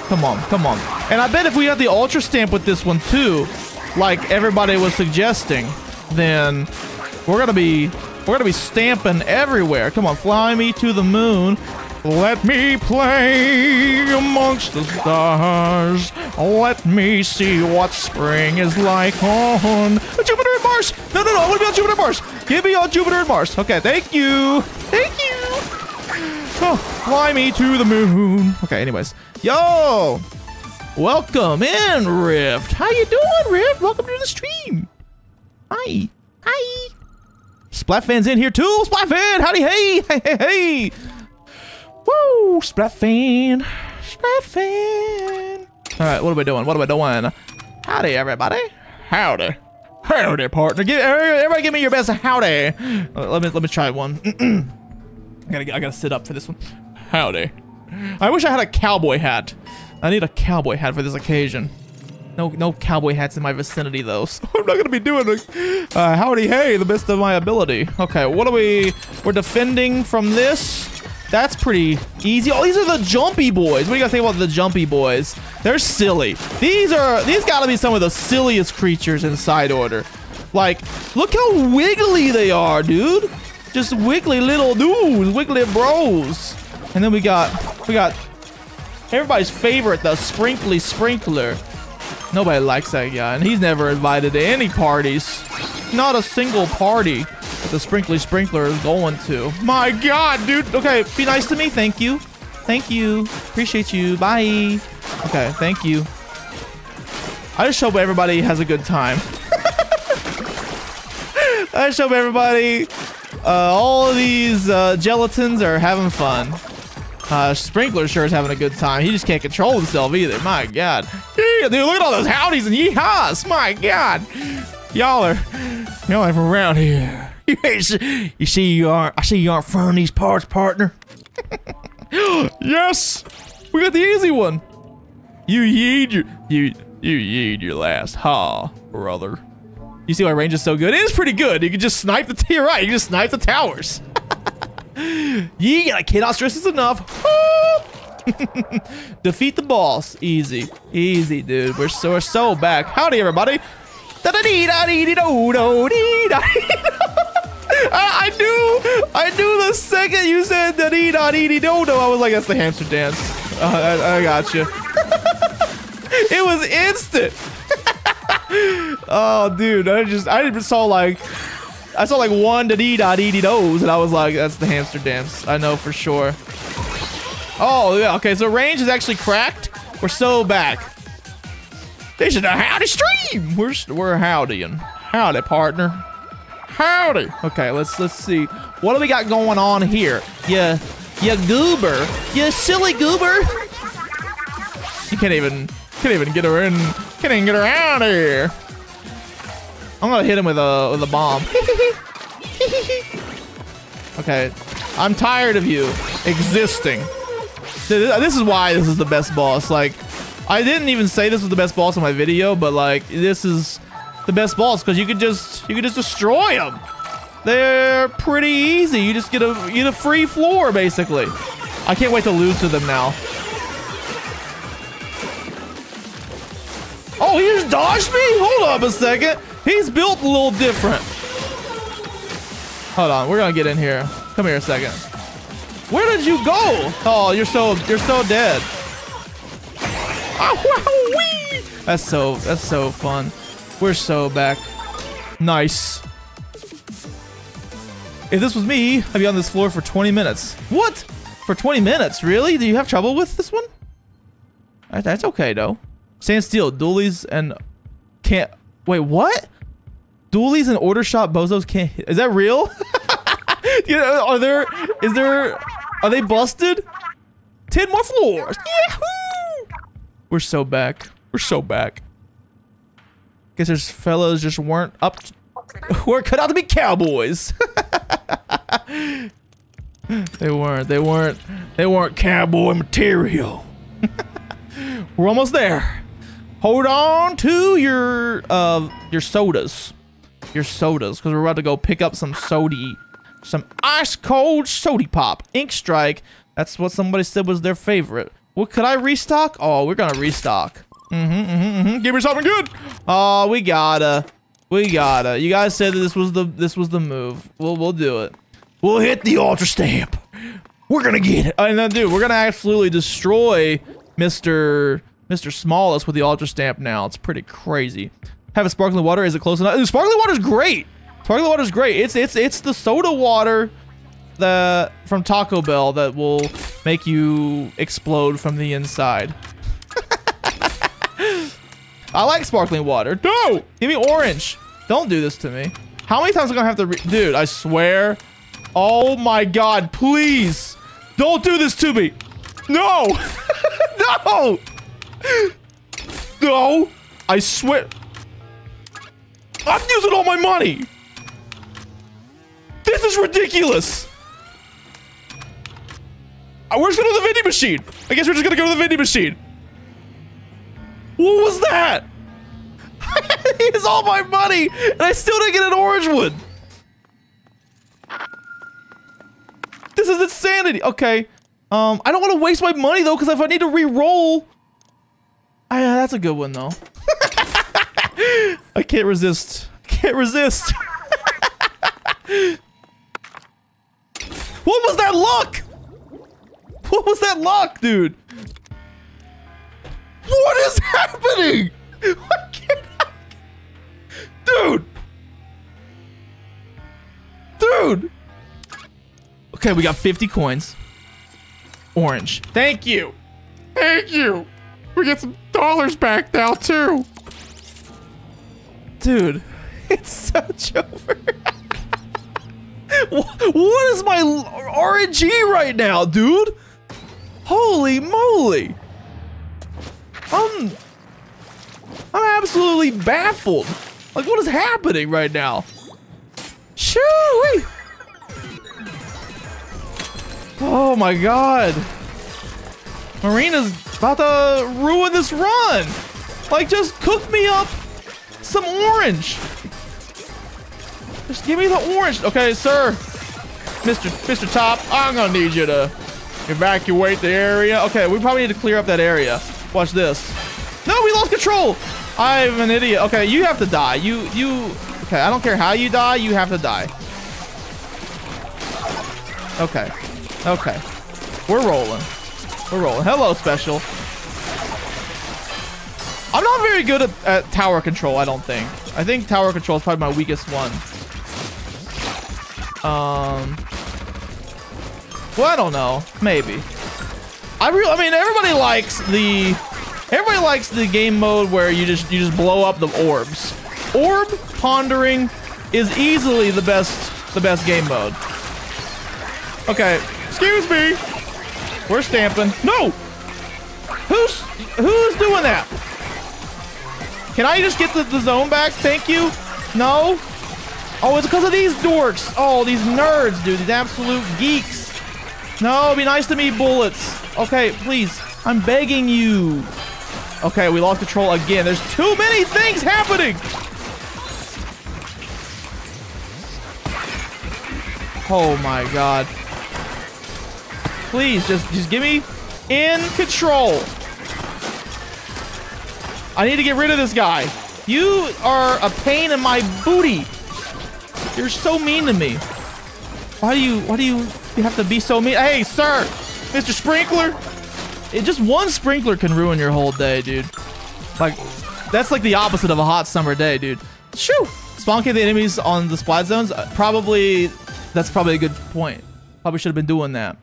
Come on. And I bet if we had the Ultra Stamp with this one too, like everybody was suggesting, then we're gonna be stamping everywhere. Come on, fly me to the moon. Let me play amongst the stars. Let me see what spring is like on Jupiter and Mars. No, I want to be on Jupiter and Mars. Give me on Jupiter and Mars. Okay, thank you. Oh, fly me to the moon. Okay, anyways. Yo, welcome in, Rift. How you doing, Rift? Welcome to the stream. Hi. Splatfan's in here too. Splatfan, howdy, hey. Woo, Splatfan. Spliffin. All right, what are we doing? What are we doing? Howdy, everybody. Howdy. Howdy, partner. Everybody give me your best howdy. Let me try one. I gotta sit up for this one. Howdy. I wish I had a cowboy hat. I need a cowboy hat for this occasion. No cowboy hats in my vicinity though, so I'm not gonna be doing it. Howdy hey, the best of my ability. Okay, what are we? We're defending from this. That's pretty easy. Oh, these are the jumpy boys. What do you guys think about the jumpy boys? They're silly. These gotta be some of the silliest creatures in Side Order. Like, look how wiggly they are, dude. Just wiggly little dudes, wiggly bros. And then we got everybody's favorite, the Sprinkly Sprinkler. Nobody likes that guy, and he's never invited to any parties. Not a single party that the Sprinkly Sprinkler is going to. My God, dude. Okay, be nice to me. Thank you. Thank you. Appreciate you. Bye. Okay, thank you. I just hope everybody has a good time. I just hope everybody, all of these gelatins are having fun. Sprinkler sure is having a good time. He just can't control himself either. My God. Yeah, dude, look at all those howdies and yeehaws. My God. Y'all are from around here. I see you aren't from these parts, partner. Yes. We got the easy one. You yeed your last haul, brother. You see why range is so good? It is pretty good. You can just snipe the you're right. You can just snipe the towers. Yeah, I cannot stress this enough. Defeat the boss. Easy. Easy, dude. We're so back. Howdy, everybody. I knew the second you said da dee da dee dee do do, I was like, that's the hamster dance. I got you. It was instant. Oh, dude. I saw like one da dee da dee dee do's, and I was like, that's the hamster dance. I know for sure. Oh, yeah. Okay, so range is actually cracked. We're so back. This is a howdy stream. We're howdying. Howdy, partner. Howdy. Okay, let's see. What do we got going on here? You goober. You silly goober. You can't even get her in. Can't even get her out of here. I'm gonna hit him with a bomb. Okay, I'm tired of you existing. This is why this is the best boss. Like, I didn't even say this was the best boss in my video, but like, this is the best boss because you could just destroy them. They're pretty easy. You just get a free floor basically. I can't wait to lose to them now. Oh, he just dodged me? Hold up a second. He's built a little different. Hold on, we're gonna get in here. Come here a second. Where did you go? Oh, you're so dead. That's so fun. We're so back. Nice. If this was me, I'd be on this floor for 20 minutes. What? For 20 minutes? Really? Do you have trouble with this one? That's okay though. Stand still, dualies and can't. Wait, what? Dualies and order shot bozos can't hit. Is that real? You know, are they busted? 10 more floors. Yahoo! We're so back. We're so back. Guess there's fellows just weren't up to, weren't cut out to be cowboys. They weren't cowboy material. We're almost there. Hold on to your sodas. Your sodas, because we're about to go pick up some sody. Some ice cold sody pop. Ink Strike. That's what somebody said was their favorite. What, could I restock? Oh, we're gonna restock. Give me something good. Oh, we gotta. You guys said that this was the move. We'll do it. We'll hit the Ultra Stamp. We're gonna get it. And then, dude, we're gonna absolutely destroy Mr. Smallest with the Ultra Stamp now. It's pretty crazy. Have a sparkling water. Is it close enough? Sparkling water is great. Sparkling water is great. It's the soda water that from Taco Bell that will make you explode from the inside. I like sparkling water. No, give me orange. Don't do this to me. How many times am I gonna have to, dude? I swear. Oh my God! Please, don't do this to me. No. No! No! I swear. I'm using all my money. This is ridiculous. We're just going to the vending machine. I guess we're just going to go to the vending machine. What was that? It's all my money, and I still didn't get an orange one. This is insanity. Okay. I don't want to waste my money, though, because if I need to re-roll... that's a good one, though. I can't resist. I can't resist. What was that luck? What was that luck, dude? What is happening? Dude. Okay, we got 50 coins. Orange. Thank you. Thank you. We get some dollars back now, too. Dude, it's such over. What is my RNG right now, dude? Holy moly. I'm absolutely baffled. Like, what is happening right now? Shoo-wee. Oh my god. Marina's about to ruin this run. Like, just cook me up some orange. Just give me the orange. Okay, sir. Mr. Top, I'm gonna need you to evacuate the area. Okay, we probably need to clear up that area. Watch this. No, we lost control. I'm an idiot. Okay, you have to die. Okay, I don't care how you die. You have to die. Okay. Okay. We're rolling. We're rolling. Hello, special. I'm not very good at tower control, I don't think. I think tower control is probably my weakest one. Well, I don't know. Maybe. I mean, everybody likes the game mode where you just blow up the orbs. Orb pondering is easily the best game mode. Okay, excuse me. We're stamping. No. Who's doing that? Can I just get the zone back? Thank you. No. Oh, it's because of these dorks. Oh, these nerds, dude. These absolute geeks. No, it'd be nice to meet bullets. Okay, please. I'm begging you. Okay, we lost control again. There's too many things happening. Oh my god. Please, just give me in control. I need to get rid of this guy. You are a pain in my booty. You're so mean to me. Why do you have to be so mean? Hey, sir, Mr. Sprinkler. Just one sprinkler can ruin your whole day, dude. Like, that's like the opposite of a hot summer day, dude. Shoo! Spawn kick the enemies on the splat zones. That's probably a good point. Probably should have been doing that.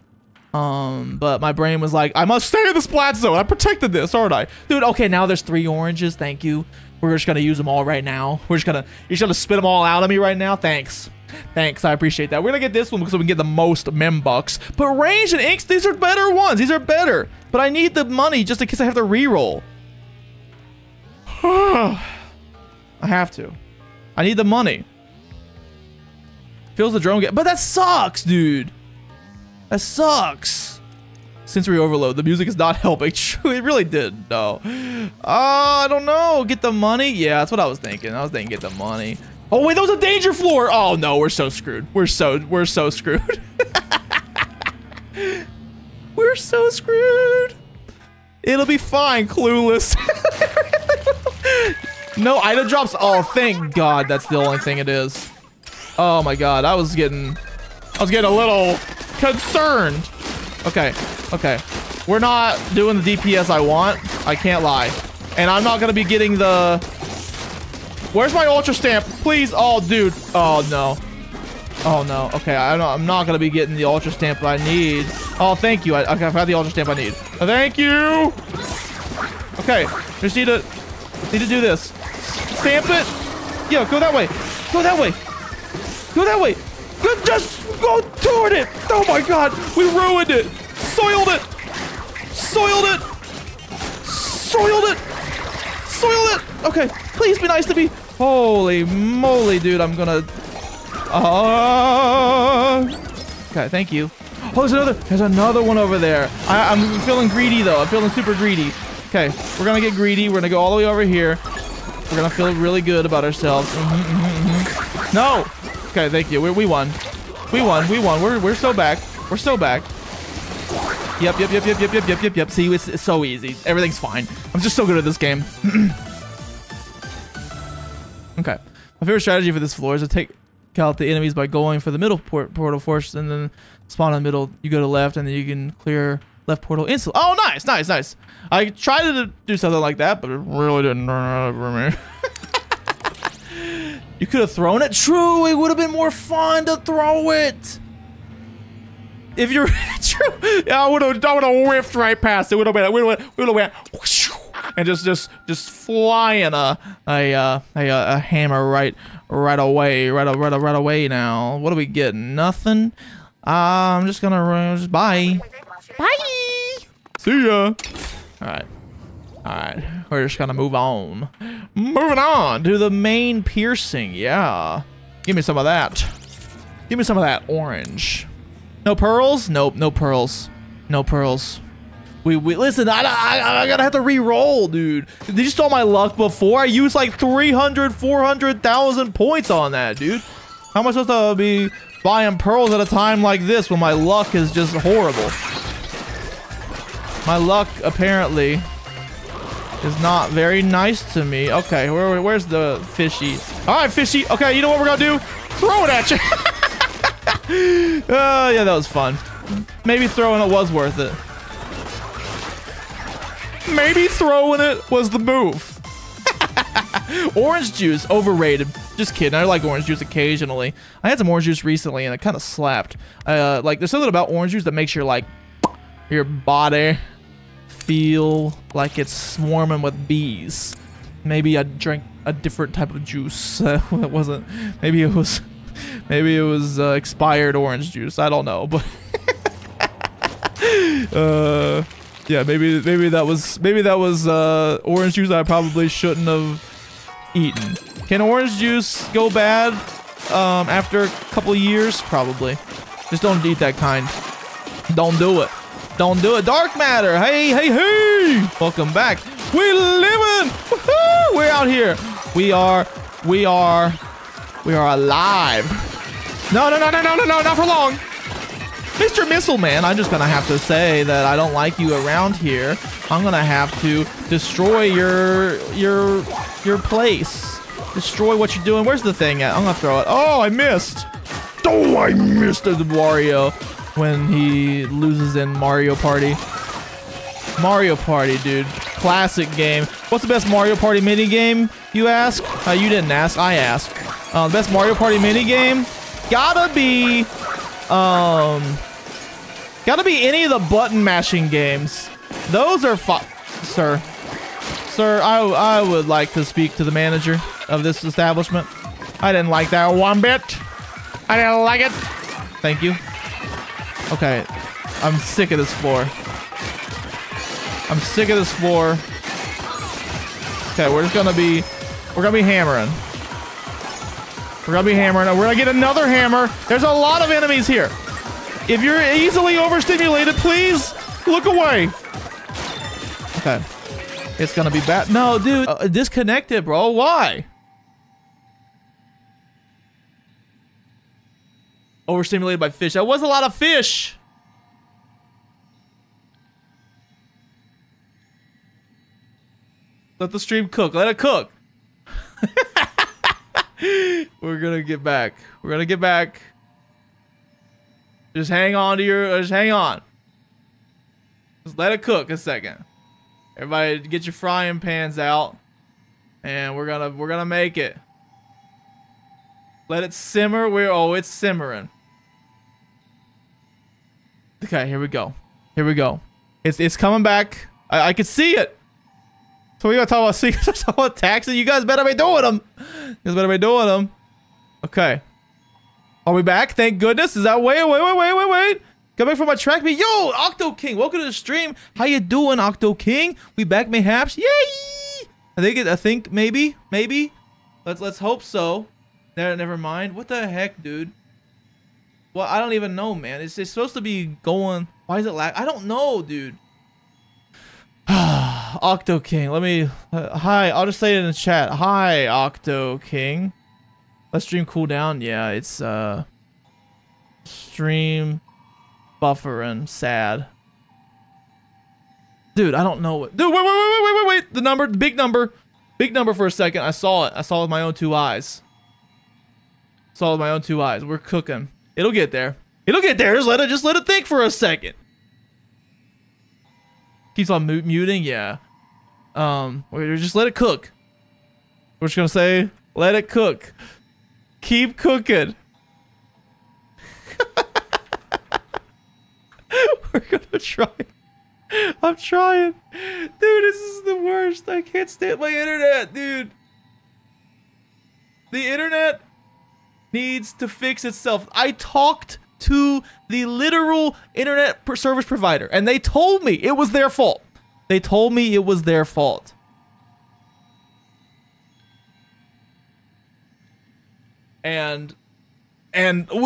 But my brain was like, I must stay in the splat zone. I protected this, aren't I? Dude, okay, now there's 3 oranges. Thank you. We're just gonna use them all right now. You're just gonna spit them all out of me right now. Thanks. Thanks, I appreciate that. We're gonna get this one because we can get the most mem bucks. But range and inks, these are better ones. These are better. But I need the money just in case I have to reroll. I have to. I need the money. Fills the drone gap. But that sucks, dude. That sucks. Sensory overload. The music is not helping. It really did, though. No. I don't know. Get the money? Yeah, that's what I was thinking. I was thinking get the money. Oh wait, that was a danger floor. Oh no, we're so screwed. We're so screwed. We're so screwed. It'll be fine, Clueless. No item drops. Oh, thank God, that's the only thing it is. Oh my God, I was getting a little concerned. Okay, okay, we're not doing the DPS I want. I can't lie, and I'm not gonna be getting the. Where's my ultra stamp? Please. Oh, dude. Oh, no. Oh, no. Okay, I'm not going to be getting the ultra stamp I need. Oh, thank you. Okay, I've had the ultra stamp I need. Oh, thank you. Okay. Just need to do this. Stamp it. Yo, go that way. Go that way. Go that way. Just go toward it. Oh, my God. We ruined it. Soiled it. Soiled it. Soiled it! Soiled it! Okay, please be nice to me. Holy moly, dude, I'm gonna... Okay, thank you. Oh, there's another one over there. I'm feeling greedy, though. I'm feeling super greedy. Okay, we're gonna get greedy. We're gonna go all the way over here. We're gonna feel really good about ourselves. No! Okay, thank you. We won. We won. We won. We're so back. We're so back. Yep. See, it's so easy. Everything's fine. I'm just so good at this game. Okay. My favorite strategy for this floor is to take out the enemies by going for the middle portal first, and then spawn in the middle. You go to left, and then you can clear left portal instantly. Oh, nice. I tried to do something like that, but it really didn't for me. You could have thrown it. True, it would have been more fun to throw it. If you're true, yeah, I would have whiffed right past it. We would have went and just flying a hammer right away now. What do we get? Nothing. I'm just gonna run. Bye. See ya. All right. We're just gonna move on. Moving on to the main piercing. Yeah. Give me some of that. Give me some of that orange. No pearls? Nope, no pearls. No pearls. We listen, I gotta have to re-roll, dude. You saw my luck before. I used like 300, 400,000 points on that, dude. How am I supposed to be buying pearls at a time like this when my luck is just horrible? My luck apparently is not very nice to me. Okay, where's the fishy? All right, fishy. Okay, you know what we're gonna do? Throw it at you. Oh, yeah, that was fun. Maybe throwing it was worth it. Maybe throwing it was the move. Orange juice, overrated. Just kidding. I like orange juice occasionally. I had some orange juice recently, and it kind of slapped. Like, there's something about orange juice that makes your, like, your body feel like it's swarming with bees. Maybe I drank a different type of juice. It wasn't. Maybe it was expired orange juice. I don't know, but yeah, maybe that was orange juice I probably shouldn't have eaten. Can orange juice go bad after a couple years? Probably. Just don't eat that kind. Don't do it. Don't do it. Dark matter. Hey. Welcome back. We're living. Woohoo! We're out here. We are alive. No, not for long. Mr. Missile Man, I'm just gonna have to say that I don't like you around here. I'm gonna have to destroy your place. Destroy what you're doing. Where's the thing at? I'm gonna throw it. Oh, I missed. Oh, I missed the Wario when he loses in Mario Party. Mario Party, dude. Classic game. What's the best Mario Party minigame, you ask? You didn't ask, I asked. Best Mario Party minigame? Gotta be any of the button mashing games. Those are sir. Sir, I would like to speak to the manager of this establishment. I didn't like that one bit. I didn't like it. Thank you. Okay. I'm sick of this floor. I'm sick of this floor. Okay, we're gonna be hammering. We're gonna be hammering. We're gonna get another hammer. There's a lot of enemies here. If you're easily overstimulated, please look away. Okay. It's gonna be bad. No, dude. Disconnected, bro. Why? Overstimulated by fish. That was a lot of fish. Let the stream cook. Let it cook. We're gonna get back. We're gonna get back. Just hang on to your... Just hang on. Just let it cook a second. Everybody, get your frying pans out, and we're gonna make it. Let it simmer. It's simmering. Okay, here we go. Here we go. It's coming back. I can see it. So we gotta talk about secrets, talk about taxes. You guys better be doing them. Okay. Are we back? Thank goodness. Is that wait? Coming from a track meet. Yo, Octo King, welcome to the stream. How you doing, Octo King? We back, mayhaps. Yay! I think maybe. Let's hope so. Never mind. What the heck, dude? Well, I don't even know, man. It's supposed to be going. Why is it lag? I don't know, dude. Octo King, let me. Hi, I'll just say it in the chat. Hi, Octo King. Let's stream cooldown. Yeah, it's stream. Buffering, sad. Dude, I don't know what. Dude, wait. The number, the big number for a second. I saw it. I saw it with my own two eyes. We're cooking. It'll get there. Just let it think for a second. Keeps on muting. Yeah. Just let it cook. We're just gonna say, let it cook. Keep cooking. We're gonna try. I'm trying. Dude, this is the worst. I can't stand my internet, dude. The internet needs to fix itself. I talked to the literal internet service provider, and they told me it was their fault. And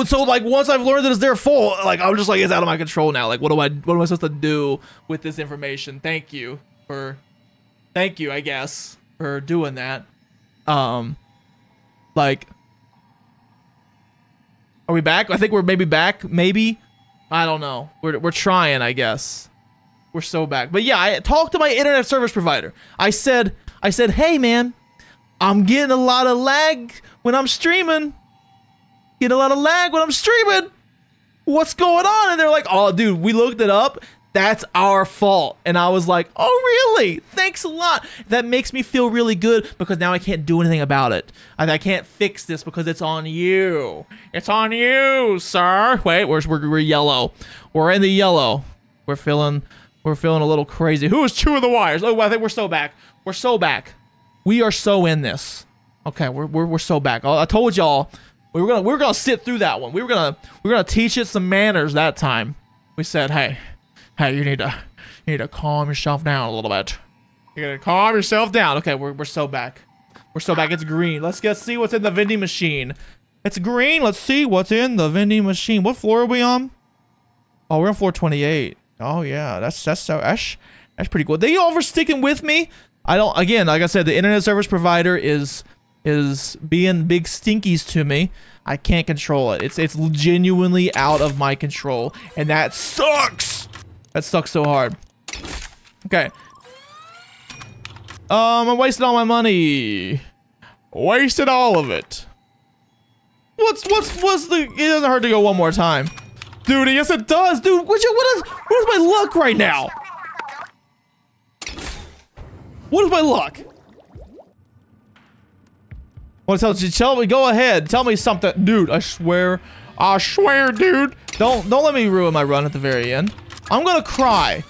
so, like, once I've learned that it's their fault, like, I'm just like, it's out of my control now. Like, what am I supposed to do with this information? Thank you, I guess, for doing that. Like, are we back? I think we're maybe back, maybe. I don't know. We're trying, I guess. We're so back. But yeah, I talked to my internet service provider. I said, hey man, I'm getting a lot of lag when I'm streaming. What's going on? And they're like, oh, dude, we looked it up. That's our fault. And I was like, oh, really? Thanks a lot. That makes me feel really good because now I can't do anything about it. I can't fix this because it's on you. It's on you, sir. Wait, we're yellow. We're in the yellow. We're feeling a little crazy. Who is chewing the wires? Oh, I think we're so back. We're so back. We are so in this. Okay, we're so back. I told y'all. We were gonna sit through that one. We were gonna teach it some manners that time. We said, hey, you need to calm yourself down a little bit. You gotta calm yourself down. Okay, we're so back. We're so back. It's green. Let's see what's in the vending machine. It's green. Let's see what's in the vending machine. What floor are we on? Oh, we're on floor 28. Oh yeah, that's pretty cool. They all were sticking with me. I don't. Again, like I said, the internet service provider is being big stinkies to me. I can't control it. It's genuinely out of my control, and that sucks. That sucks so hard. Okay. I wasted all my money. Wasted all of it. What's the? It doesn't hurt to go one more time, dude. Yes, it does, dude. What is my luck right now? What is my luck? Tell me, go ahead, tell me something, dude. I swear, dude. Don't let me ruin my run at the very end. I'm gonna cry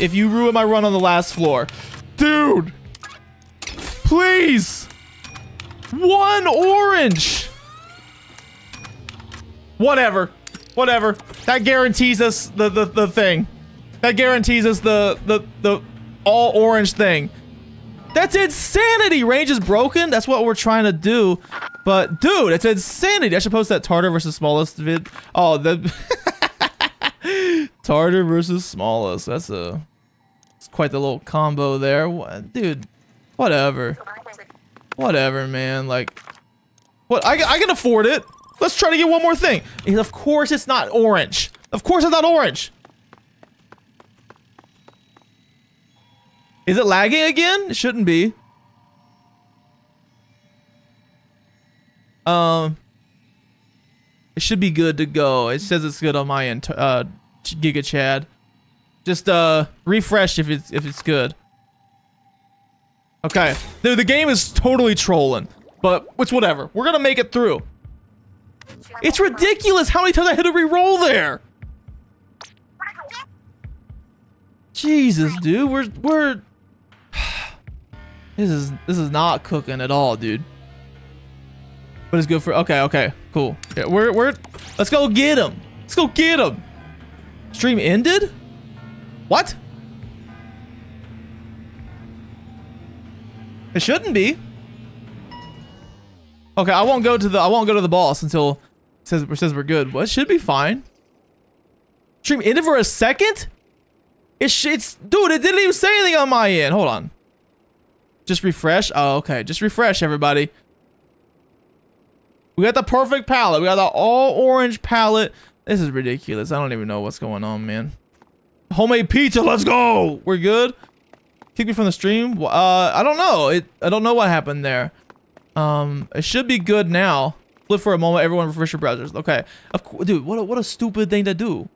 if you ruin my run on the last floor, dude. Please, one orange. Whatever. That guarantees us the thing. That guarantees us the all orange thing. That's insanity! Range is broken? That's what we're trying to do. But, dude, it's insanity! I should post that Tartar versus Smallest vid. Oh, the... Tartar versus Smallest. It's quite the little combo there. What, dude, whatever. Whatever, man. Like... What? I can afford it. Let's try to get one more thing. And of course it's not orange. Is it lagging again? It shouldn't be. It should be good to go. It says it's good on my end, Giga Chad. Just refresh if it's good. Okay, dude, the game is totally trolling, but it's whatever. We're gonna make it through. It's ridiculous how many times I had to re-roll there. Jesus, dude, we're. This is not cooking at all, dude. But it's good for, okay, cool. Yeah, let's go get him. Let's go get him. Stream ended? What? It shouldn't be. Okay, I won't go to the boss until it says we're good. Well, it should be fine. Stream ended for a second? Dude, it didn't even say anything on my end. Hold on. Just refresh. Oh, okay. Just refresh, everybody. We got the perfect palette. We got the all orange palette. This is ridiculous. I don't even know what's going on, man. Homemade pizza. Let's go. We're good. Kick me from the stream. I don't know. I don't know what happened there. It should be good now. Flip for a moment. Everyone refresh your browsers. Okay. Of course, dude, what a stupid thing to do.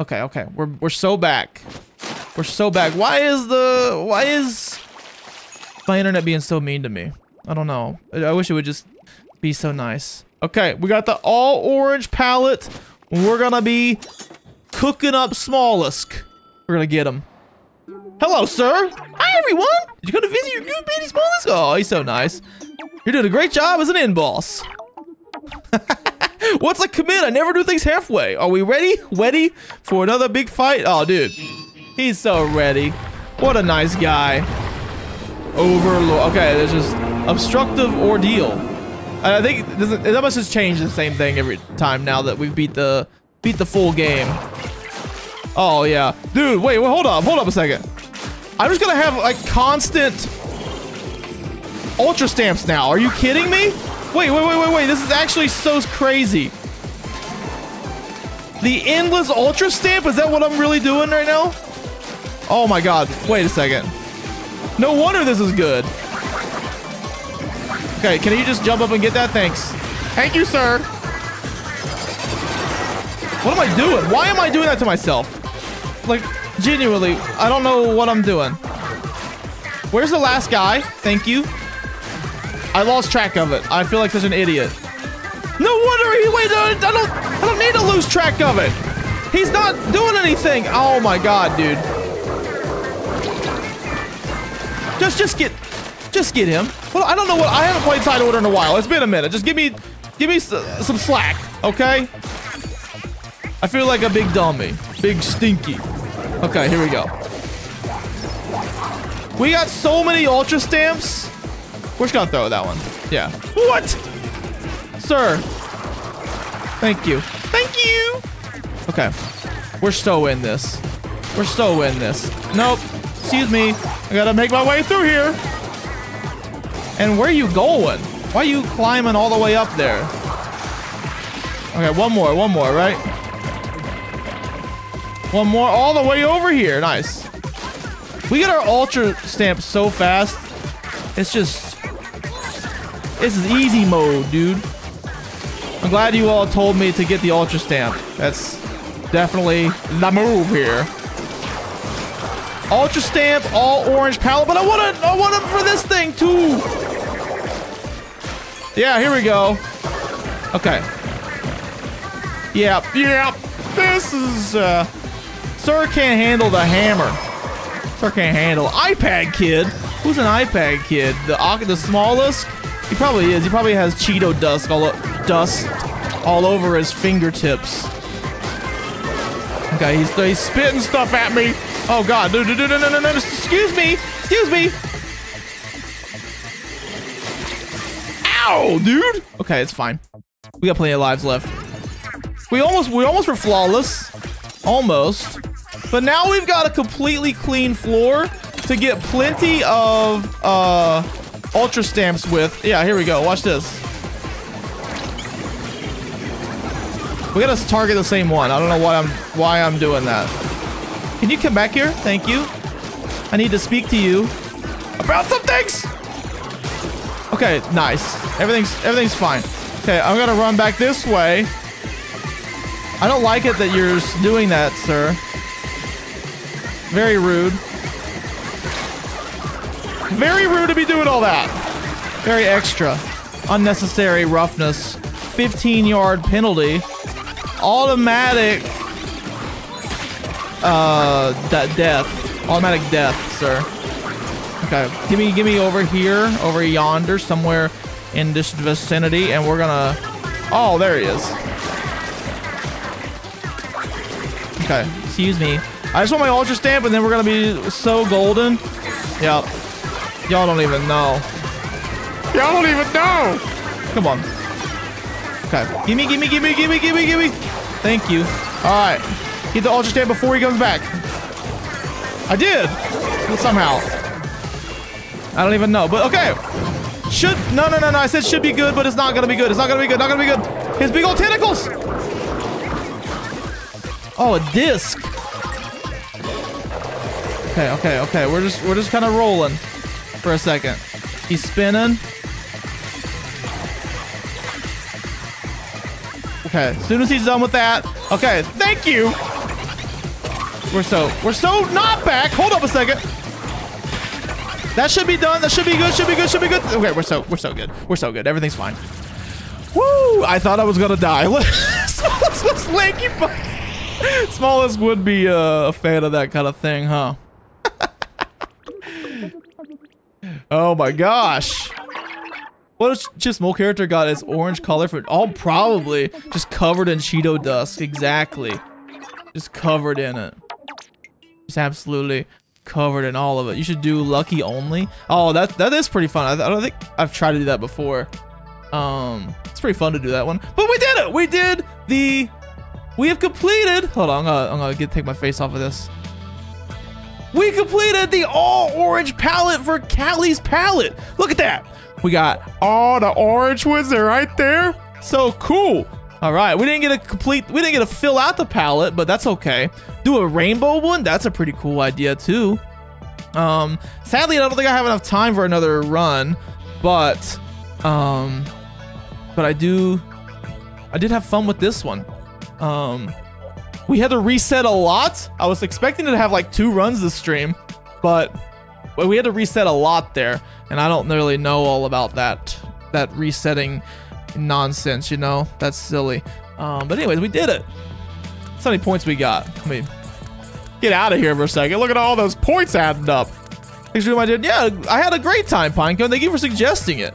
Okay. We're so back. We're so back. Why is my internet being so mean to me? I don't know. I wish it would just be so nice. Okay, we got the all orange palette. We're gonna be cooking up Smollusk. We're gonna get him. Hello, sir. Hi, everyone. Did you come to visit your good baby Smollusk? Oh, he's so nice. You're doing a great job as an end boss. What's a commit? I never do things halfway. Are we ready for another big fight? Oh, dude, he's so ready. What a nice guy. Overlord. Okay, there's just obstructive ordeal. I think it almost just changed the same thing every time now that we beat the full game. Oh yeah, dude. Wait, hold up a second. I'm just gonna have like constant ultra stamps now. Are you kidding me? Wait. This is actually so crazy. The endless ultra stamp. Is that what I'm really doing right now? Oh my God. Wait a second. No wonder this is good. Okay, can you just jump up and get that? Thanks. Thank you, sir. What am I doing? Why am I doing that to myself? Like, genuinely, I don't know what I'm doing. Where's the last guy? Thank you. I lost track of it. I feel like such an idiot. No wonder he waited. I don't need to lose track of it. He's not doing anything. Oh my God, dude. Just get him. Well, I don't know what. I haven't played Side Order in a while. It's been a minute. Just give me some slack, okay? I feel like a big dummy, big stinky. Okay, here we go. We got so many ultra stamps. We're just gonna throw that one. Yeah. What, sir? Thank you. Okay, we're so in this. Nope. Excuse me. I gotta make my way through here. And where are you going? Why are you climbing all the way up there? Okay, one more, right? One more all the way over here. Nice. We get our ultra stamp so fast. It's just... this is easy mode, dude. I'm glad you all told me to get the ultra stamp. That's definitely the move here. Ultra stamp, all orange palette, but I want him for this thing too. Yeah, here we go. Okay. Yep. This is sir can't handle the hammer. Sir can't handle iPad kid. Who's an iPad kid? The smallest? He probably is. He probably has Cheeto dust all over his fingertips. Okay, he's spitting stuff at me. Oh God, dude, no, excuse me. Ow, dude. Okay, it's fine. We got plenty of lives left. We almost were flawless. Almost. But now we've got a completely clean floor to get plenty of ultra stamps with. Yeah, here we go, watch this. We gotta target the same one. I don't know why I'm doing that. Can you come back here? Thank you. I need to speak to you about some things. Okay, nice. Everything's fine. Okay, I'm gonna run back this way. I don't like it that you're doing that, sir. Very rude. Very rude to be doing all that. Very extra. Unnecessary roughness. 15-yard penalty. Automatic... death. Automatic death, sir. Okay, give me over here, over yonder, somewhere in this vicinity, and we're gonna... Oh, there he is. Okay, excuse me. I just want my Ultra Stamp, and then we're gonna be so golden. Yep. Y'all don't even know. Y'all don't even know! Come on. Okay. Gimme, gimme, gimme, gimme, gimme, gimme! Thank you. Alright. Get the Ultra Stamp before he comes back. I did! Somehow. I don't even know, but okay. Should... No, no, no, no. I said should be good, but it's not gonna be good. It's not gonna be good. Not gonna be good. His big old tentacles! Oh, a disc. Okay, okay, okay. We're just kind of rolling for a second. He's spinning. Okay, as soon as he's done with that. Okay, thank you. We're so not back. Hold up a second. That should be done. That should be good. Should be good. Should be good. Okay, we're so good. We're so good. Everything's fine. Woo! I thought I was gonna die. Smallest lanky butt. Smallest would be a fan of that kind of thing, huh? Oh my gosh. What if Chip's mole character got its orange color from all probably just covered in Cheeto dust. Exactly. Just covered in it. Just absolutely covered in all of it. You should do lucky only. Oh, that is pretty fun. I don't think I've tried to do that before. It's pretty fun to do that one. But we did it! We have completed... Hold on, I'm gonna take my face off of this. We completed the all-orange palette for Callie's palette. Look at that. We got all the orange ones right there. So cool. All right, we didn't get to fill out the palette, but that's okay. Do a rainbow one. That's a pretty cool idea too. Sadly, I don't think I have enough time for another run, but I did have fun with this one. We had to reset a lot. I was expecting to have like 2 runs this stream, but we had to reset a lot there, and I don't really know all about that resetting nonsense, you know? That's silly. But anyways, we did it. That's how many points we got. Let me get out of here for a second. Look at all those points added up. Thanks for my dude. Yeah, I had a great time, Pinecone. Thank you for suggesting it.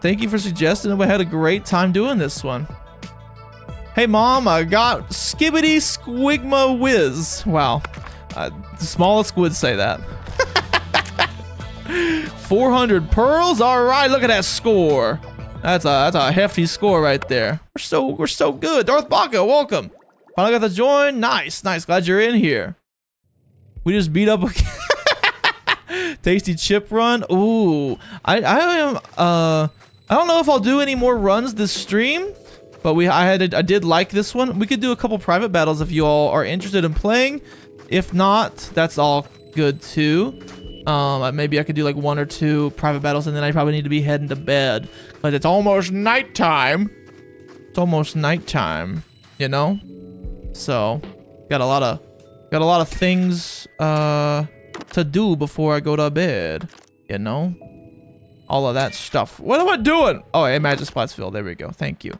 Thank you for suggesting it. We had a great time doing this one. Hey, Mom, I got Skibbity Squigma Whiz. Wow. The smallest would say that. 400 pearls. All right, look at that score. That's a hefty score right there. We're so good. Darth Baka, welcome. Finally got to join. Nice, nice. Glad you're in here. We just beat up a tasty chip run. Ooh, I am. I don't know if I'll do any more runs this stream. But I did like this one. We could do a couple private battles if you all are interested in playing. If not, that's all good too. Maybe I could do like 1 or 2 private battles, and then I probably need to be heading to bed. But it's almost nighttime. It's almost nighttime, you know. So got a lot of things to do before I go to bed, you know. All of that stuff. What am I doing? Oh, hey, Magic Splatsville. There we go. Thank you.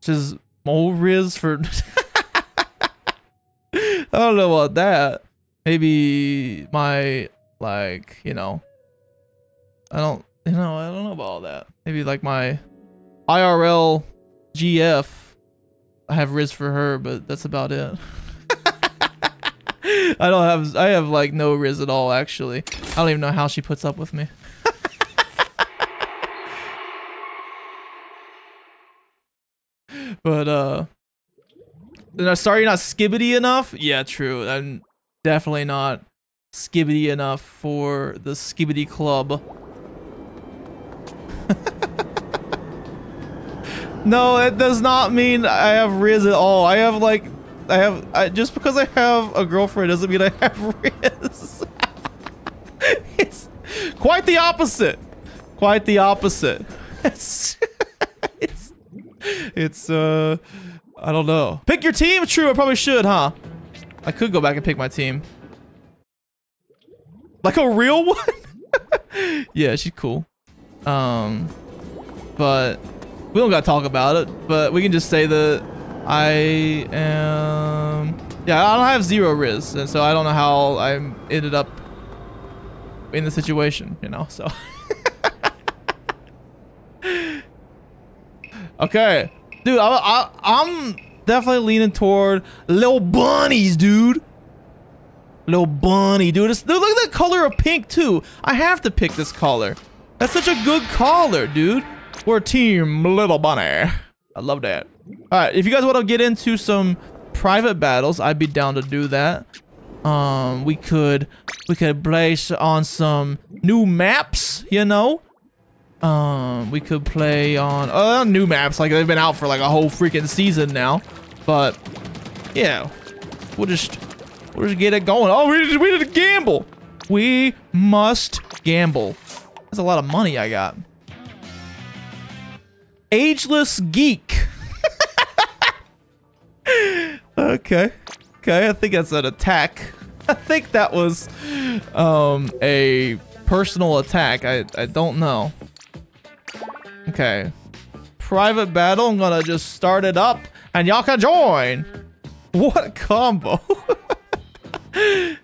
Just more Riz for I don't know about that. Maybe my, like, you know, I don't know about all that. Maybe like my IRL GF, I have Riz for her, but that's about it. I have like no Riz at all, actually. I don't even know how she puts up with me. But, sorry you're not skibbity enough? Yeah, true. I'm definitely not skibbity enough for the skibbity club. No, it does not mean I have Riz at all. Just because I have a girlfriend doesn't mean I have Riz. It's quite the opposite. Quite the opposite. It's I don't know. Pick your team? True, I probably should, huh? I could go back and pick my team. Like a real one? Yeah, she's cool. But we don't gotta talk about it, but we can just say that I don't have 0 Riz, and so I don't know how I ended up in the situation, you know, so. Okay, dude, I'm definitely leaning toward little bunnies, dude. Little bunny, dude. It's, dude, look at the color of pink too. I have to pick this color. That's such a good color, dude. We're team little bunny. I love that. All right, if you guys want to get into some private battles, I'd be down to do that. We could play on some new maps, you know. We could play on new maps, like they've been out for like a whole freaking season now. But yeah, we'll just get it going. Oh, we did a gamble. We must gamble. That's a lot of money I got. Ageless geek. Okay. Okay, I think that's an attack. I think that was a personal attack. I don't know. Okay. Private battle. I'm gonna just start it up and y'all can join. What a combo. Hey,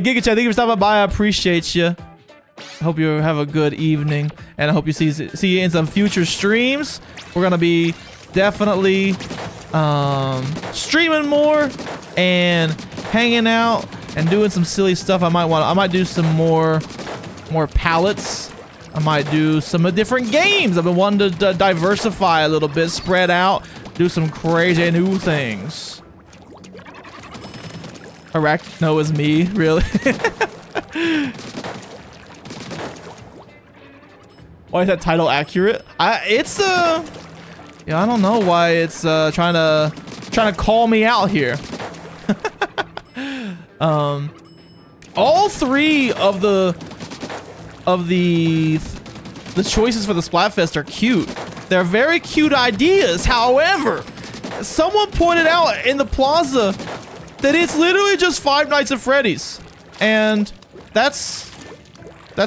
GigaChat, thank you for stopping by. I appreciate you. I hope you have a good evening, and I hope you see you in some future streams. We're gonna be definitely streaming more and hanging out and doing some silly stuff. I might do some more palettes. I might do some different games. I've been wanting to diversify a little bit, spread out, do some crazy new things. Arachno is me, really. Why is that title accurate? Yeah, I don't know why it's trying to call me out here. All three of the choices for the Splatfest are cute. They're very cute ideas. However, someone pointed out in the plaza that it's literally just Five Nights at Freddy's, and that's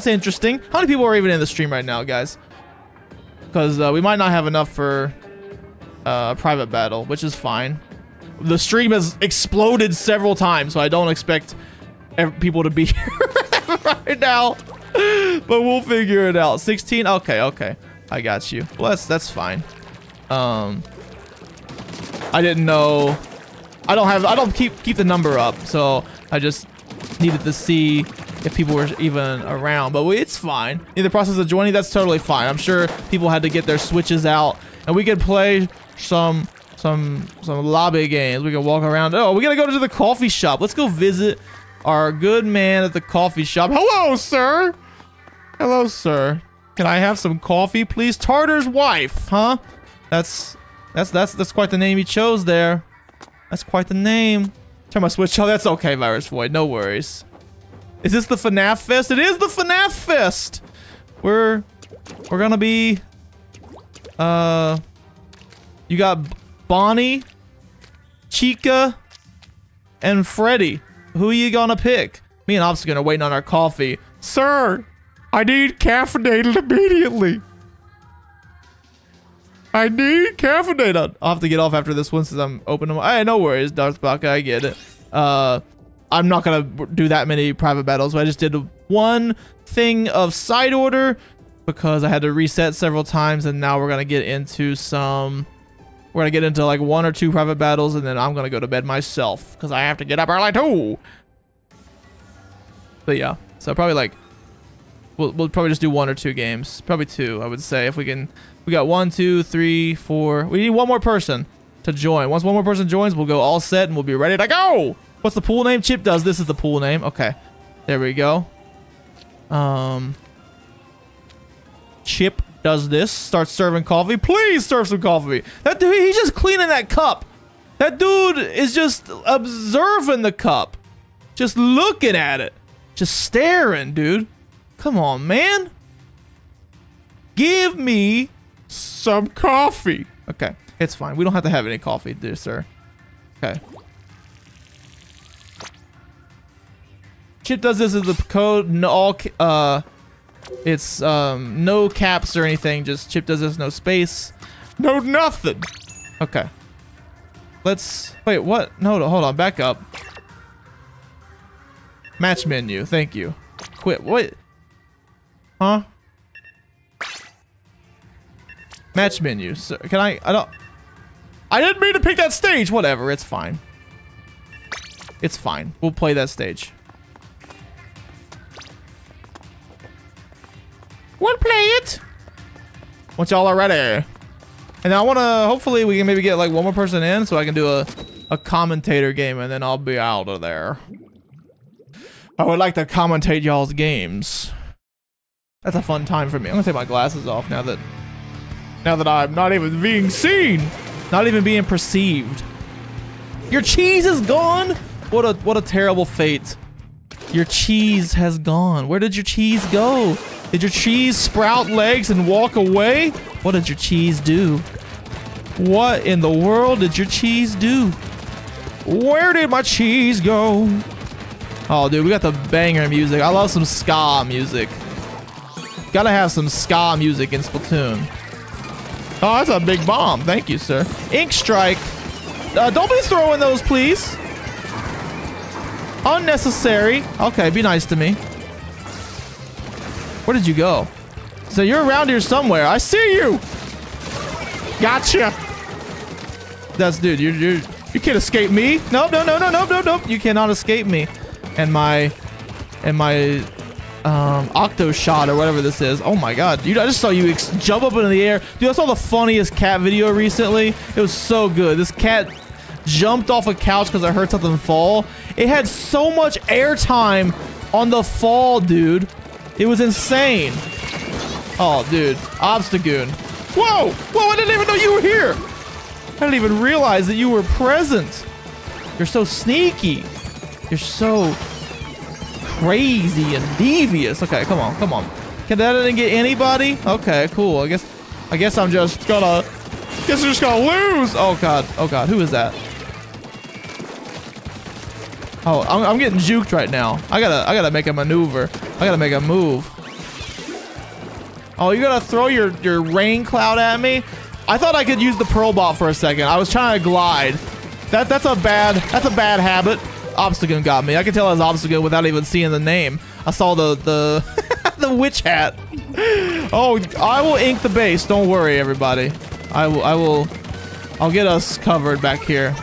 interesting. How many people are even in the stream right now, guys? Because we might not have enough for a private battle, which is fine. The stream has exploded several times, so I don't expect people to be here right now, but we'll figure it out. 16. Okay, I got you. Well, that's fine. I didn't know. I don't keep the number up, so I just needed to see if people were even around. But it's fine. In the process of joining, that's totally fine. I'm sure people had to get their switches out, and we could play some lobby games. We can walk around. Oh, we gotta go to the coffee shop. Let's go visit our good man at the coffee shop. Hello, sir. Hello, sir. Can I have some coffee, please? Tartar's wife, huh? That's quite the name you chose there. That's quite the name. Turn my switch. Oh, that's okay, Virus Void. No worries. Is this the FNAF Fest? It is the FNAF Fest! We're gonna be... You got Bonnie, Chica, and Freddy. Who are you gonna pick? Me and Obstacle are waiting on our coffee. Sir, I need caffeinated immediately. I need caffeinated. I'll have to get off after this one since I'm open to my... Hey, no worries, Darth Baka, I get it. I'm not gonna do that many private battles, but I just did one thing of Side Order because I had to reset several times, and now we're gonna get into some... We're gonna get into like one or two private battles, and then I'm gonna go to bed myself because I have to get up early too. But yeah, so probably like... We'll probably just do one or two games. Probably two, I would say, if we can... We got 1, 2, 3, 4. We need one more person to join. Once one more person joins, we'll go all set and we'll be ready to go. What's the pool name? ChipDoes. This is the pool name. Okay, there we go. ChipDoesThis. Start serving coffee. Please serve some coffee. That dude, he's just cleaning that cup. That dude is just observing the cup, just looking at it, just staring, dude. Come on, man. Give me some coffee. Okay, it's fine. We don't have to have any coffee, dear sir. Okay. ChipDoesThis is the code. No, all it's no caps or anything. Just ChipDoesThis, no space, no nothing. Okay. Let's wait. What? No, hold on. Back up. Match menu. Thank you. Quit. What? Huh? Match menu. So, can I? I didn't mean to pick that stage. Whatever. It's fine. It's fine. We'll play that stage. We'll play it once y'all are ready. And I want to. Hopefully, we can maybe get like one more person in, so I can do a commentator game, and then I'll be out of there. I would like to commentate y'all's games. That's a fun time for me. I'm gonna take my glasses off now that. Now that I'm not even being seen, not even being perceived. Your cheese is gone? What a terrible fate. Your cheese has gone. Where did your cheese go? Did your cheese sprout legs and walk away? What did your cheese do? What in the world did your cheese do? Where did my cheese go? Oh dude, we got the banger music. I love some ska music. Gotta have some ska music in Splatoon. Oh, that's a big bomb. Thank you, sir. Ink strike. Don't be throwing those, please. Unnecessary. Okay, be nice to me. Where did you go? So you're around here somewhere. I see you. Gotcha. That's, dude, you can't escape me. Nope, no, no, no, no, no, no. You cannot escape me. And my octo shot or whatever this is. Oh my god, dude, I just saw you jump up into the air. Dude, I saw the funniest cat video recently. It was so good. This cat jumped off a couch because I heard something fall. It had so much air time on the fall, dude. It was insane. Oh dude, Obstagoon. Whoa, whoa, I didn't even know you were here. I didn't even realize that you were present. You're so sneaky. You're so crazy and devious. Okay, come on, come on. Can that didn't get anybody? Okay, cool. I guess I'm just gonna. Guess I'm just gonna lose. Oh god, oh god. Who is that? Oh, I'm getting juked right now. I gotta make a maneuver. I gotta make a move. Oh, you gotta throw your rain cloud at me. I thought I could use the pearl ball for a second. I was trying to glide. That's a bad habit. Obstagoon got me. I could tell it was Obstagoon without even seeing the name. I saw the the witch hat. Oh, I will ink the base. Don't worry, everybody. I'll get us covered back here.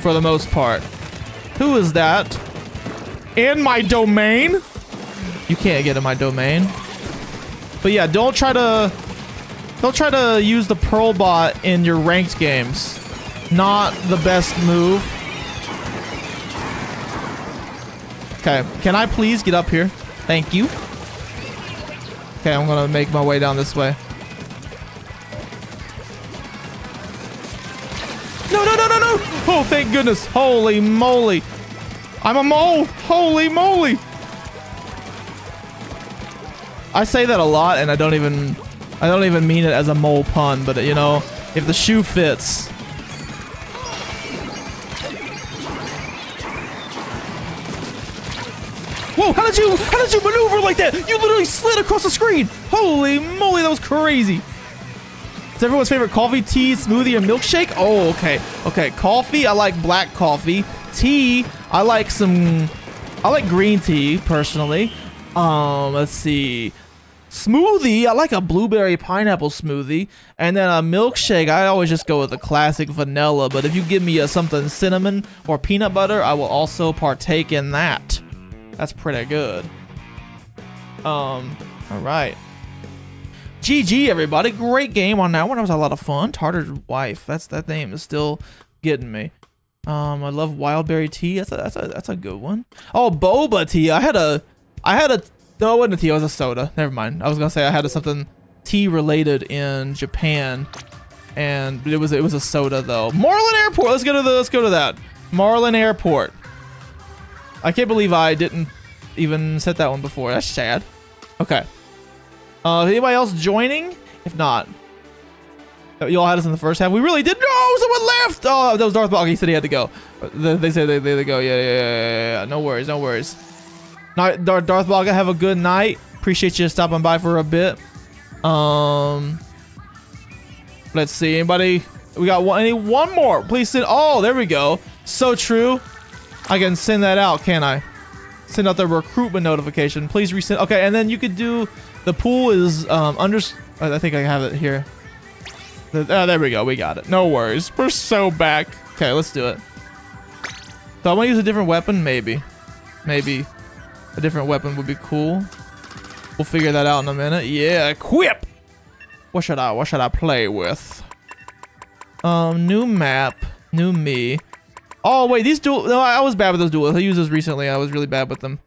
For the most part. Who is that? In my domain? You can't get in my domain. But yeah, don't try to use the Pearl Bot in your ranked games. Not the best move. Okay, can I please get up here? Thank you. Okay, I'm gonna make my way down this way. No, no, no, no, no! Oh, thank goodness. Holy moly. I'm a mole. Holy moly. I say that a lot and I don't even mean it as a mole pun, but you know, if the shoe fits. Whoa, how did you maneuver like that? You literally slid across the screen. Holy moly, that was crazy. It's everyone's favorite coffee, tea, smoothie, or milkshake? Oh, okay. Okay, coffee, I like black coffee. Tea, I like green tea, personally. Let's see. Smoothie, I like a blueberry pineapple smoothie. And then a milkshake, I always just go with a classic vanilla. But if you give me something cinnamon or peanut butter, I will also partake in that. That's pretty good. All right. GG, everybody. Great game on that one. That was a lot of fun. Tartar's wife. That name is still getting me. I love wildberry tea. That's a good one. Oh, boba tea. I had a. No, it wasn't a tea. It was a soda. Never mind. I was gonna say I had something tea related in Japan, and it was a soda though. Marlin Airport. Let's go to that. Marlin Airport. I can't believe I didn't even set that one before. That's sad. Okay. Anybody else joining? If not, you all had us in the first half. We really did. No, someone left. Oh, that was Darth Bog. He said he had to go. They said they had to go. Yeah. No worries. No worries. Darth Bog, have a good night. Appreciate you stopping by for a bit. Let's see. Anybody? We got one. One more. Please send. Oh, there we go. So true. I can send that out, can I? send out the recruitment notification. Please resend. Okay, and then you could do the pool is under. I think I have it here. There we go. We got it. No worries. We're so back. Okay, let's do it. So I want to use a different weapon, maybe. Maybe a different weapon would be cool. We'll figure that out in a minute. Yeah, equip. What should I play with? New map, new me. Oh wait, these duels. No, I was bad with those duels. I used those recently. I was really bad with them.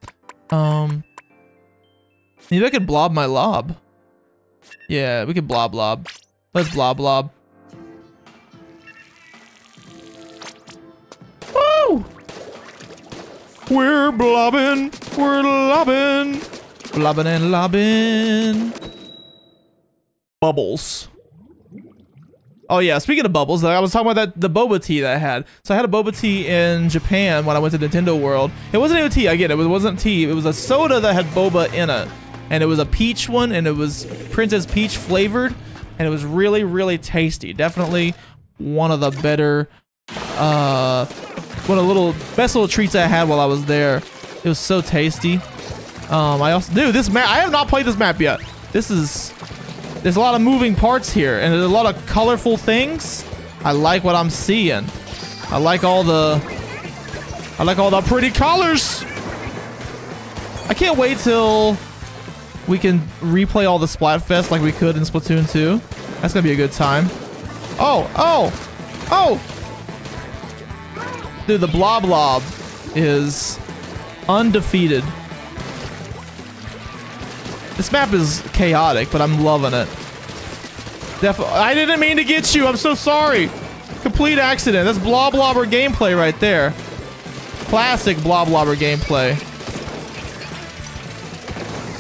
Maybe I could blob my lob. Yeah, we could blob lob. Let's blob lob. Woo! We're blobbing. We're lobbing. Blobbing and lobbing. Bubbles. Oh yeah, speaking of bubbles, I was talking about that the boba tea that I had. So I had a boba tea in Japan when I went to Nintendo World. It wasn't even tea, I get it. It wasn't tea. It was a soda that had boba in it. And it was a peach one, and it was Princess Peach flavored. And it was really, really tasty. Definitely one of the better, best little treats I had while I was there. It was so tasty. I also, dude, this map, I have not played this map yet. There's a lot of moving parts here, and there's a lot of colorful things. I like what I'm seeing. I like all the pretty colors. I can't wait till we can replay all the Splatfest like we could in Splatoon 2. That's gonna be a good time. Oh! Dude, the blob lob is undefeated. This map is chaotic, but I'm loving it. I didn't mean to get you. I'm so sorry. Complete accident. That's blob lobber gameplay right there. Classic blob lobber gameplay.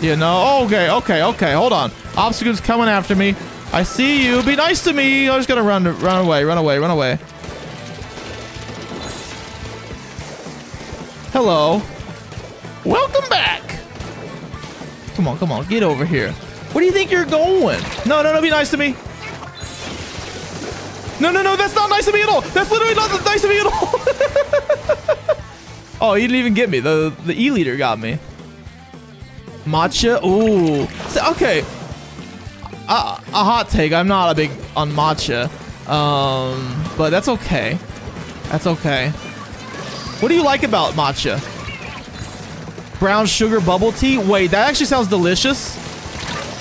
You know. Okay. Hold on. Obstacle's coming after me. I see you. Be nice to me. I'm just gonna run away. Hello. Welcome back. Come on, get over here. Where do you think you're going? No, be nice to me. No, that's not nice to me at all. That's literally not nice to me at all. Oh, you didn't even get me. The E-leader got me. Matcha, ooh. Okay, a hot take. I'm not a big on matcha, but that's okay. What do you like about matcha? Brown sugar bubble tea? Wait, that actually sounds delicious.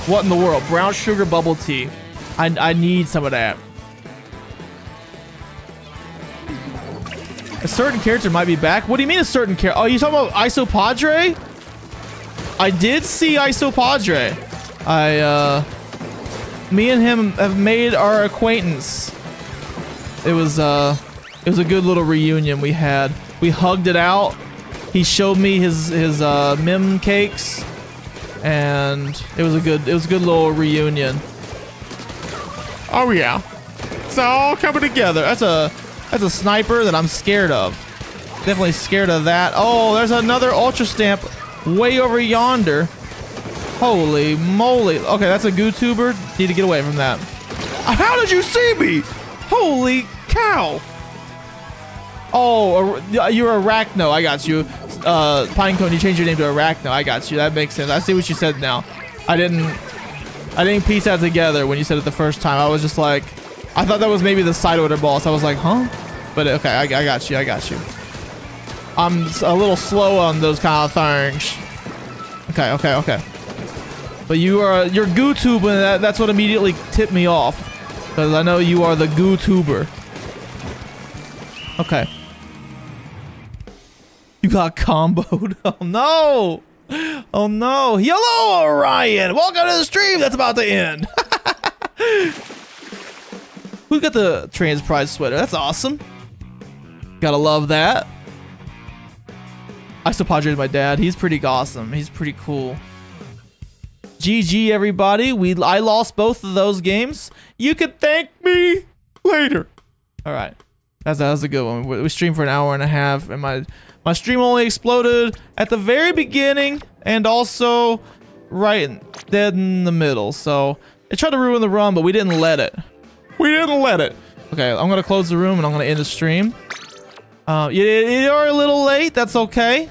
What in the world? Brown sugar bubble tea. I need some of that. A certain character might be back. What do you mean a certain character? Oh, you talking about Isopadre? I did see Isopadre. Me and him have made our acquaintance. It was a good little reunion we had. We hugged it out. He showed me his mem cakes, and it was a good little reunion. Oh yeah, it's all coming together. That's a sniper that I'm scared of. Definitely scared of that. Oh, there's another ultra stamp way over yonder. Holy moly! Okay, that's a gootuber. Need to get away from that. How did you see me? Holy cow! Oh, you're Arachno. I got you. Pinecone, you changed your name to Arachno. I got you. That makes sense. I see what you said now. I didn't piece that together when you said it the first time. I was just like, I thought that was maybe the Side Order boss. I was like, huh? But okay, I got you. I'm a little slow on those kind of things. Okay. But you're GooTuber, and that's what immediately tipped me off, because I know you are the GooTuber. Okay. You got comboed. Oh no. Hello, Orion. Welcome to the stream that's about to end. Who got the trans pride sweater? That's awesome. Gotta love that. I still Padre's my dad. He's pretty awesome. He's pretty cool. GG, everybody. I lost both of those games. You could thank me later. All right. That was a good one. We streamed for an hour and a half, and my stream only exploded at the very beginning and also dead in the middle. So it tried to ruin the run, but we didn't let it. Okay, I'm gonna close the room and I'm gonna end the stream. You're a little late. That's okay.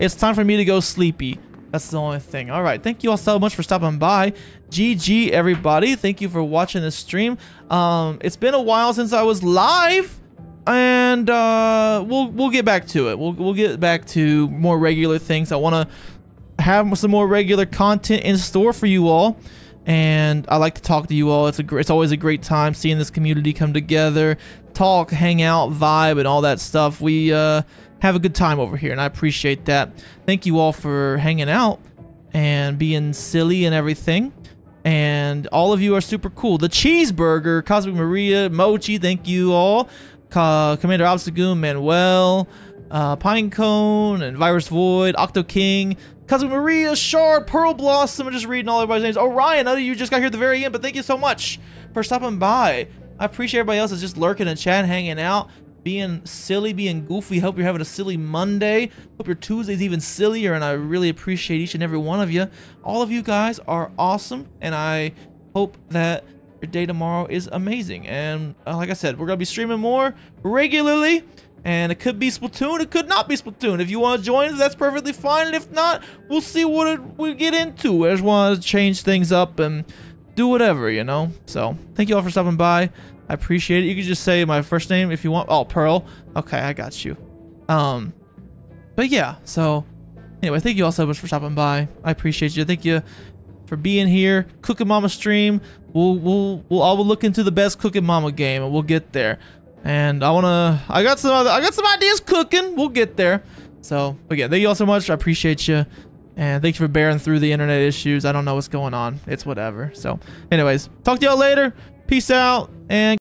It's time for me to go sleepy. That's the only thing. All right. Thank you all so much for stopping by. GG, everybody. Thank you for watching this stream. It's been a while since I was live, and we'll get back to it. We'll get back to more regular things. I want to have some more regular content in store for you all, and I like to talk to you all. It's always a great time seeing this community come together, talk, hang out, vibe, and all that stuff. We have a good time over here, and I appreciate that. Thank you all for hanging out and being silly and everything, and all of you are super cool. The Cheeseburger, Cosmic Maria, Mochi, thank you all. Commander Obstagoon, Manuel, Pinecone, and Virus Void, Octo King, Cosmic Maria, Shard, Pearl Blossom. I'm just reading all everybody's names. Orion, I know you just got here at the very end, but thank you so much for stopping by. I appreciate everybody else that's just lurking in chat, hanging out, being silly, being goofy. Hope you're having a silly Monday. Hope your Tuesday's even sillier, and I really appreciate each and every one of you. All of you guys are awesome, and I hope that your day tomorrow is amazing. And like I said, we're gonna be streaming more regularly. And it could be Splatoon, it could not be Splatoon. If you want to join us, that's perfectly fine. And if not, we'll see what we get into. I just want to change things up and do whatever, you know? So, thank you all for stopping by. I appreciate it. You can just say my first name if you want. Oh, Pearl. Okay, I got you. But yeah, so anyway, thank you all so much for stopping by. I appreciate you. Thank you for being here. Cooking Mama stream. I will look into the best Cooking Mama game, and we'll get there. And I got some ideas cooking. We'll get there. So, but yeah, thank you all so much. I appreciate you. And thank you for bearing through the internet issues. I don't know what's going on. It's whatever. So, anyways, talk to y'all later. Peace out and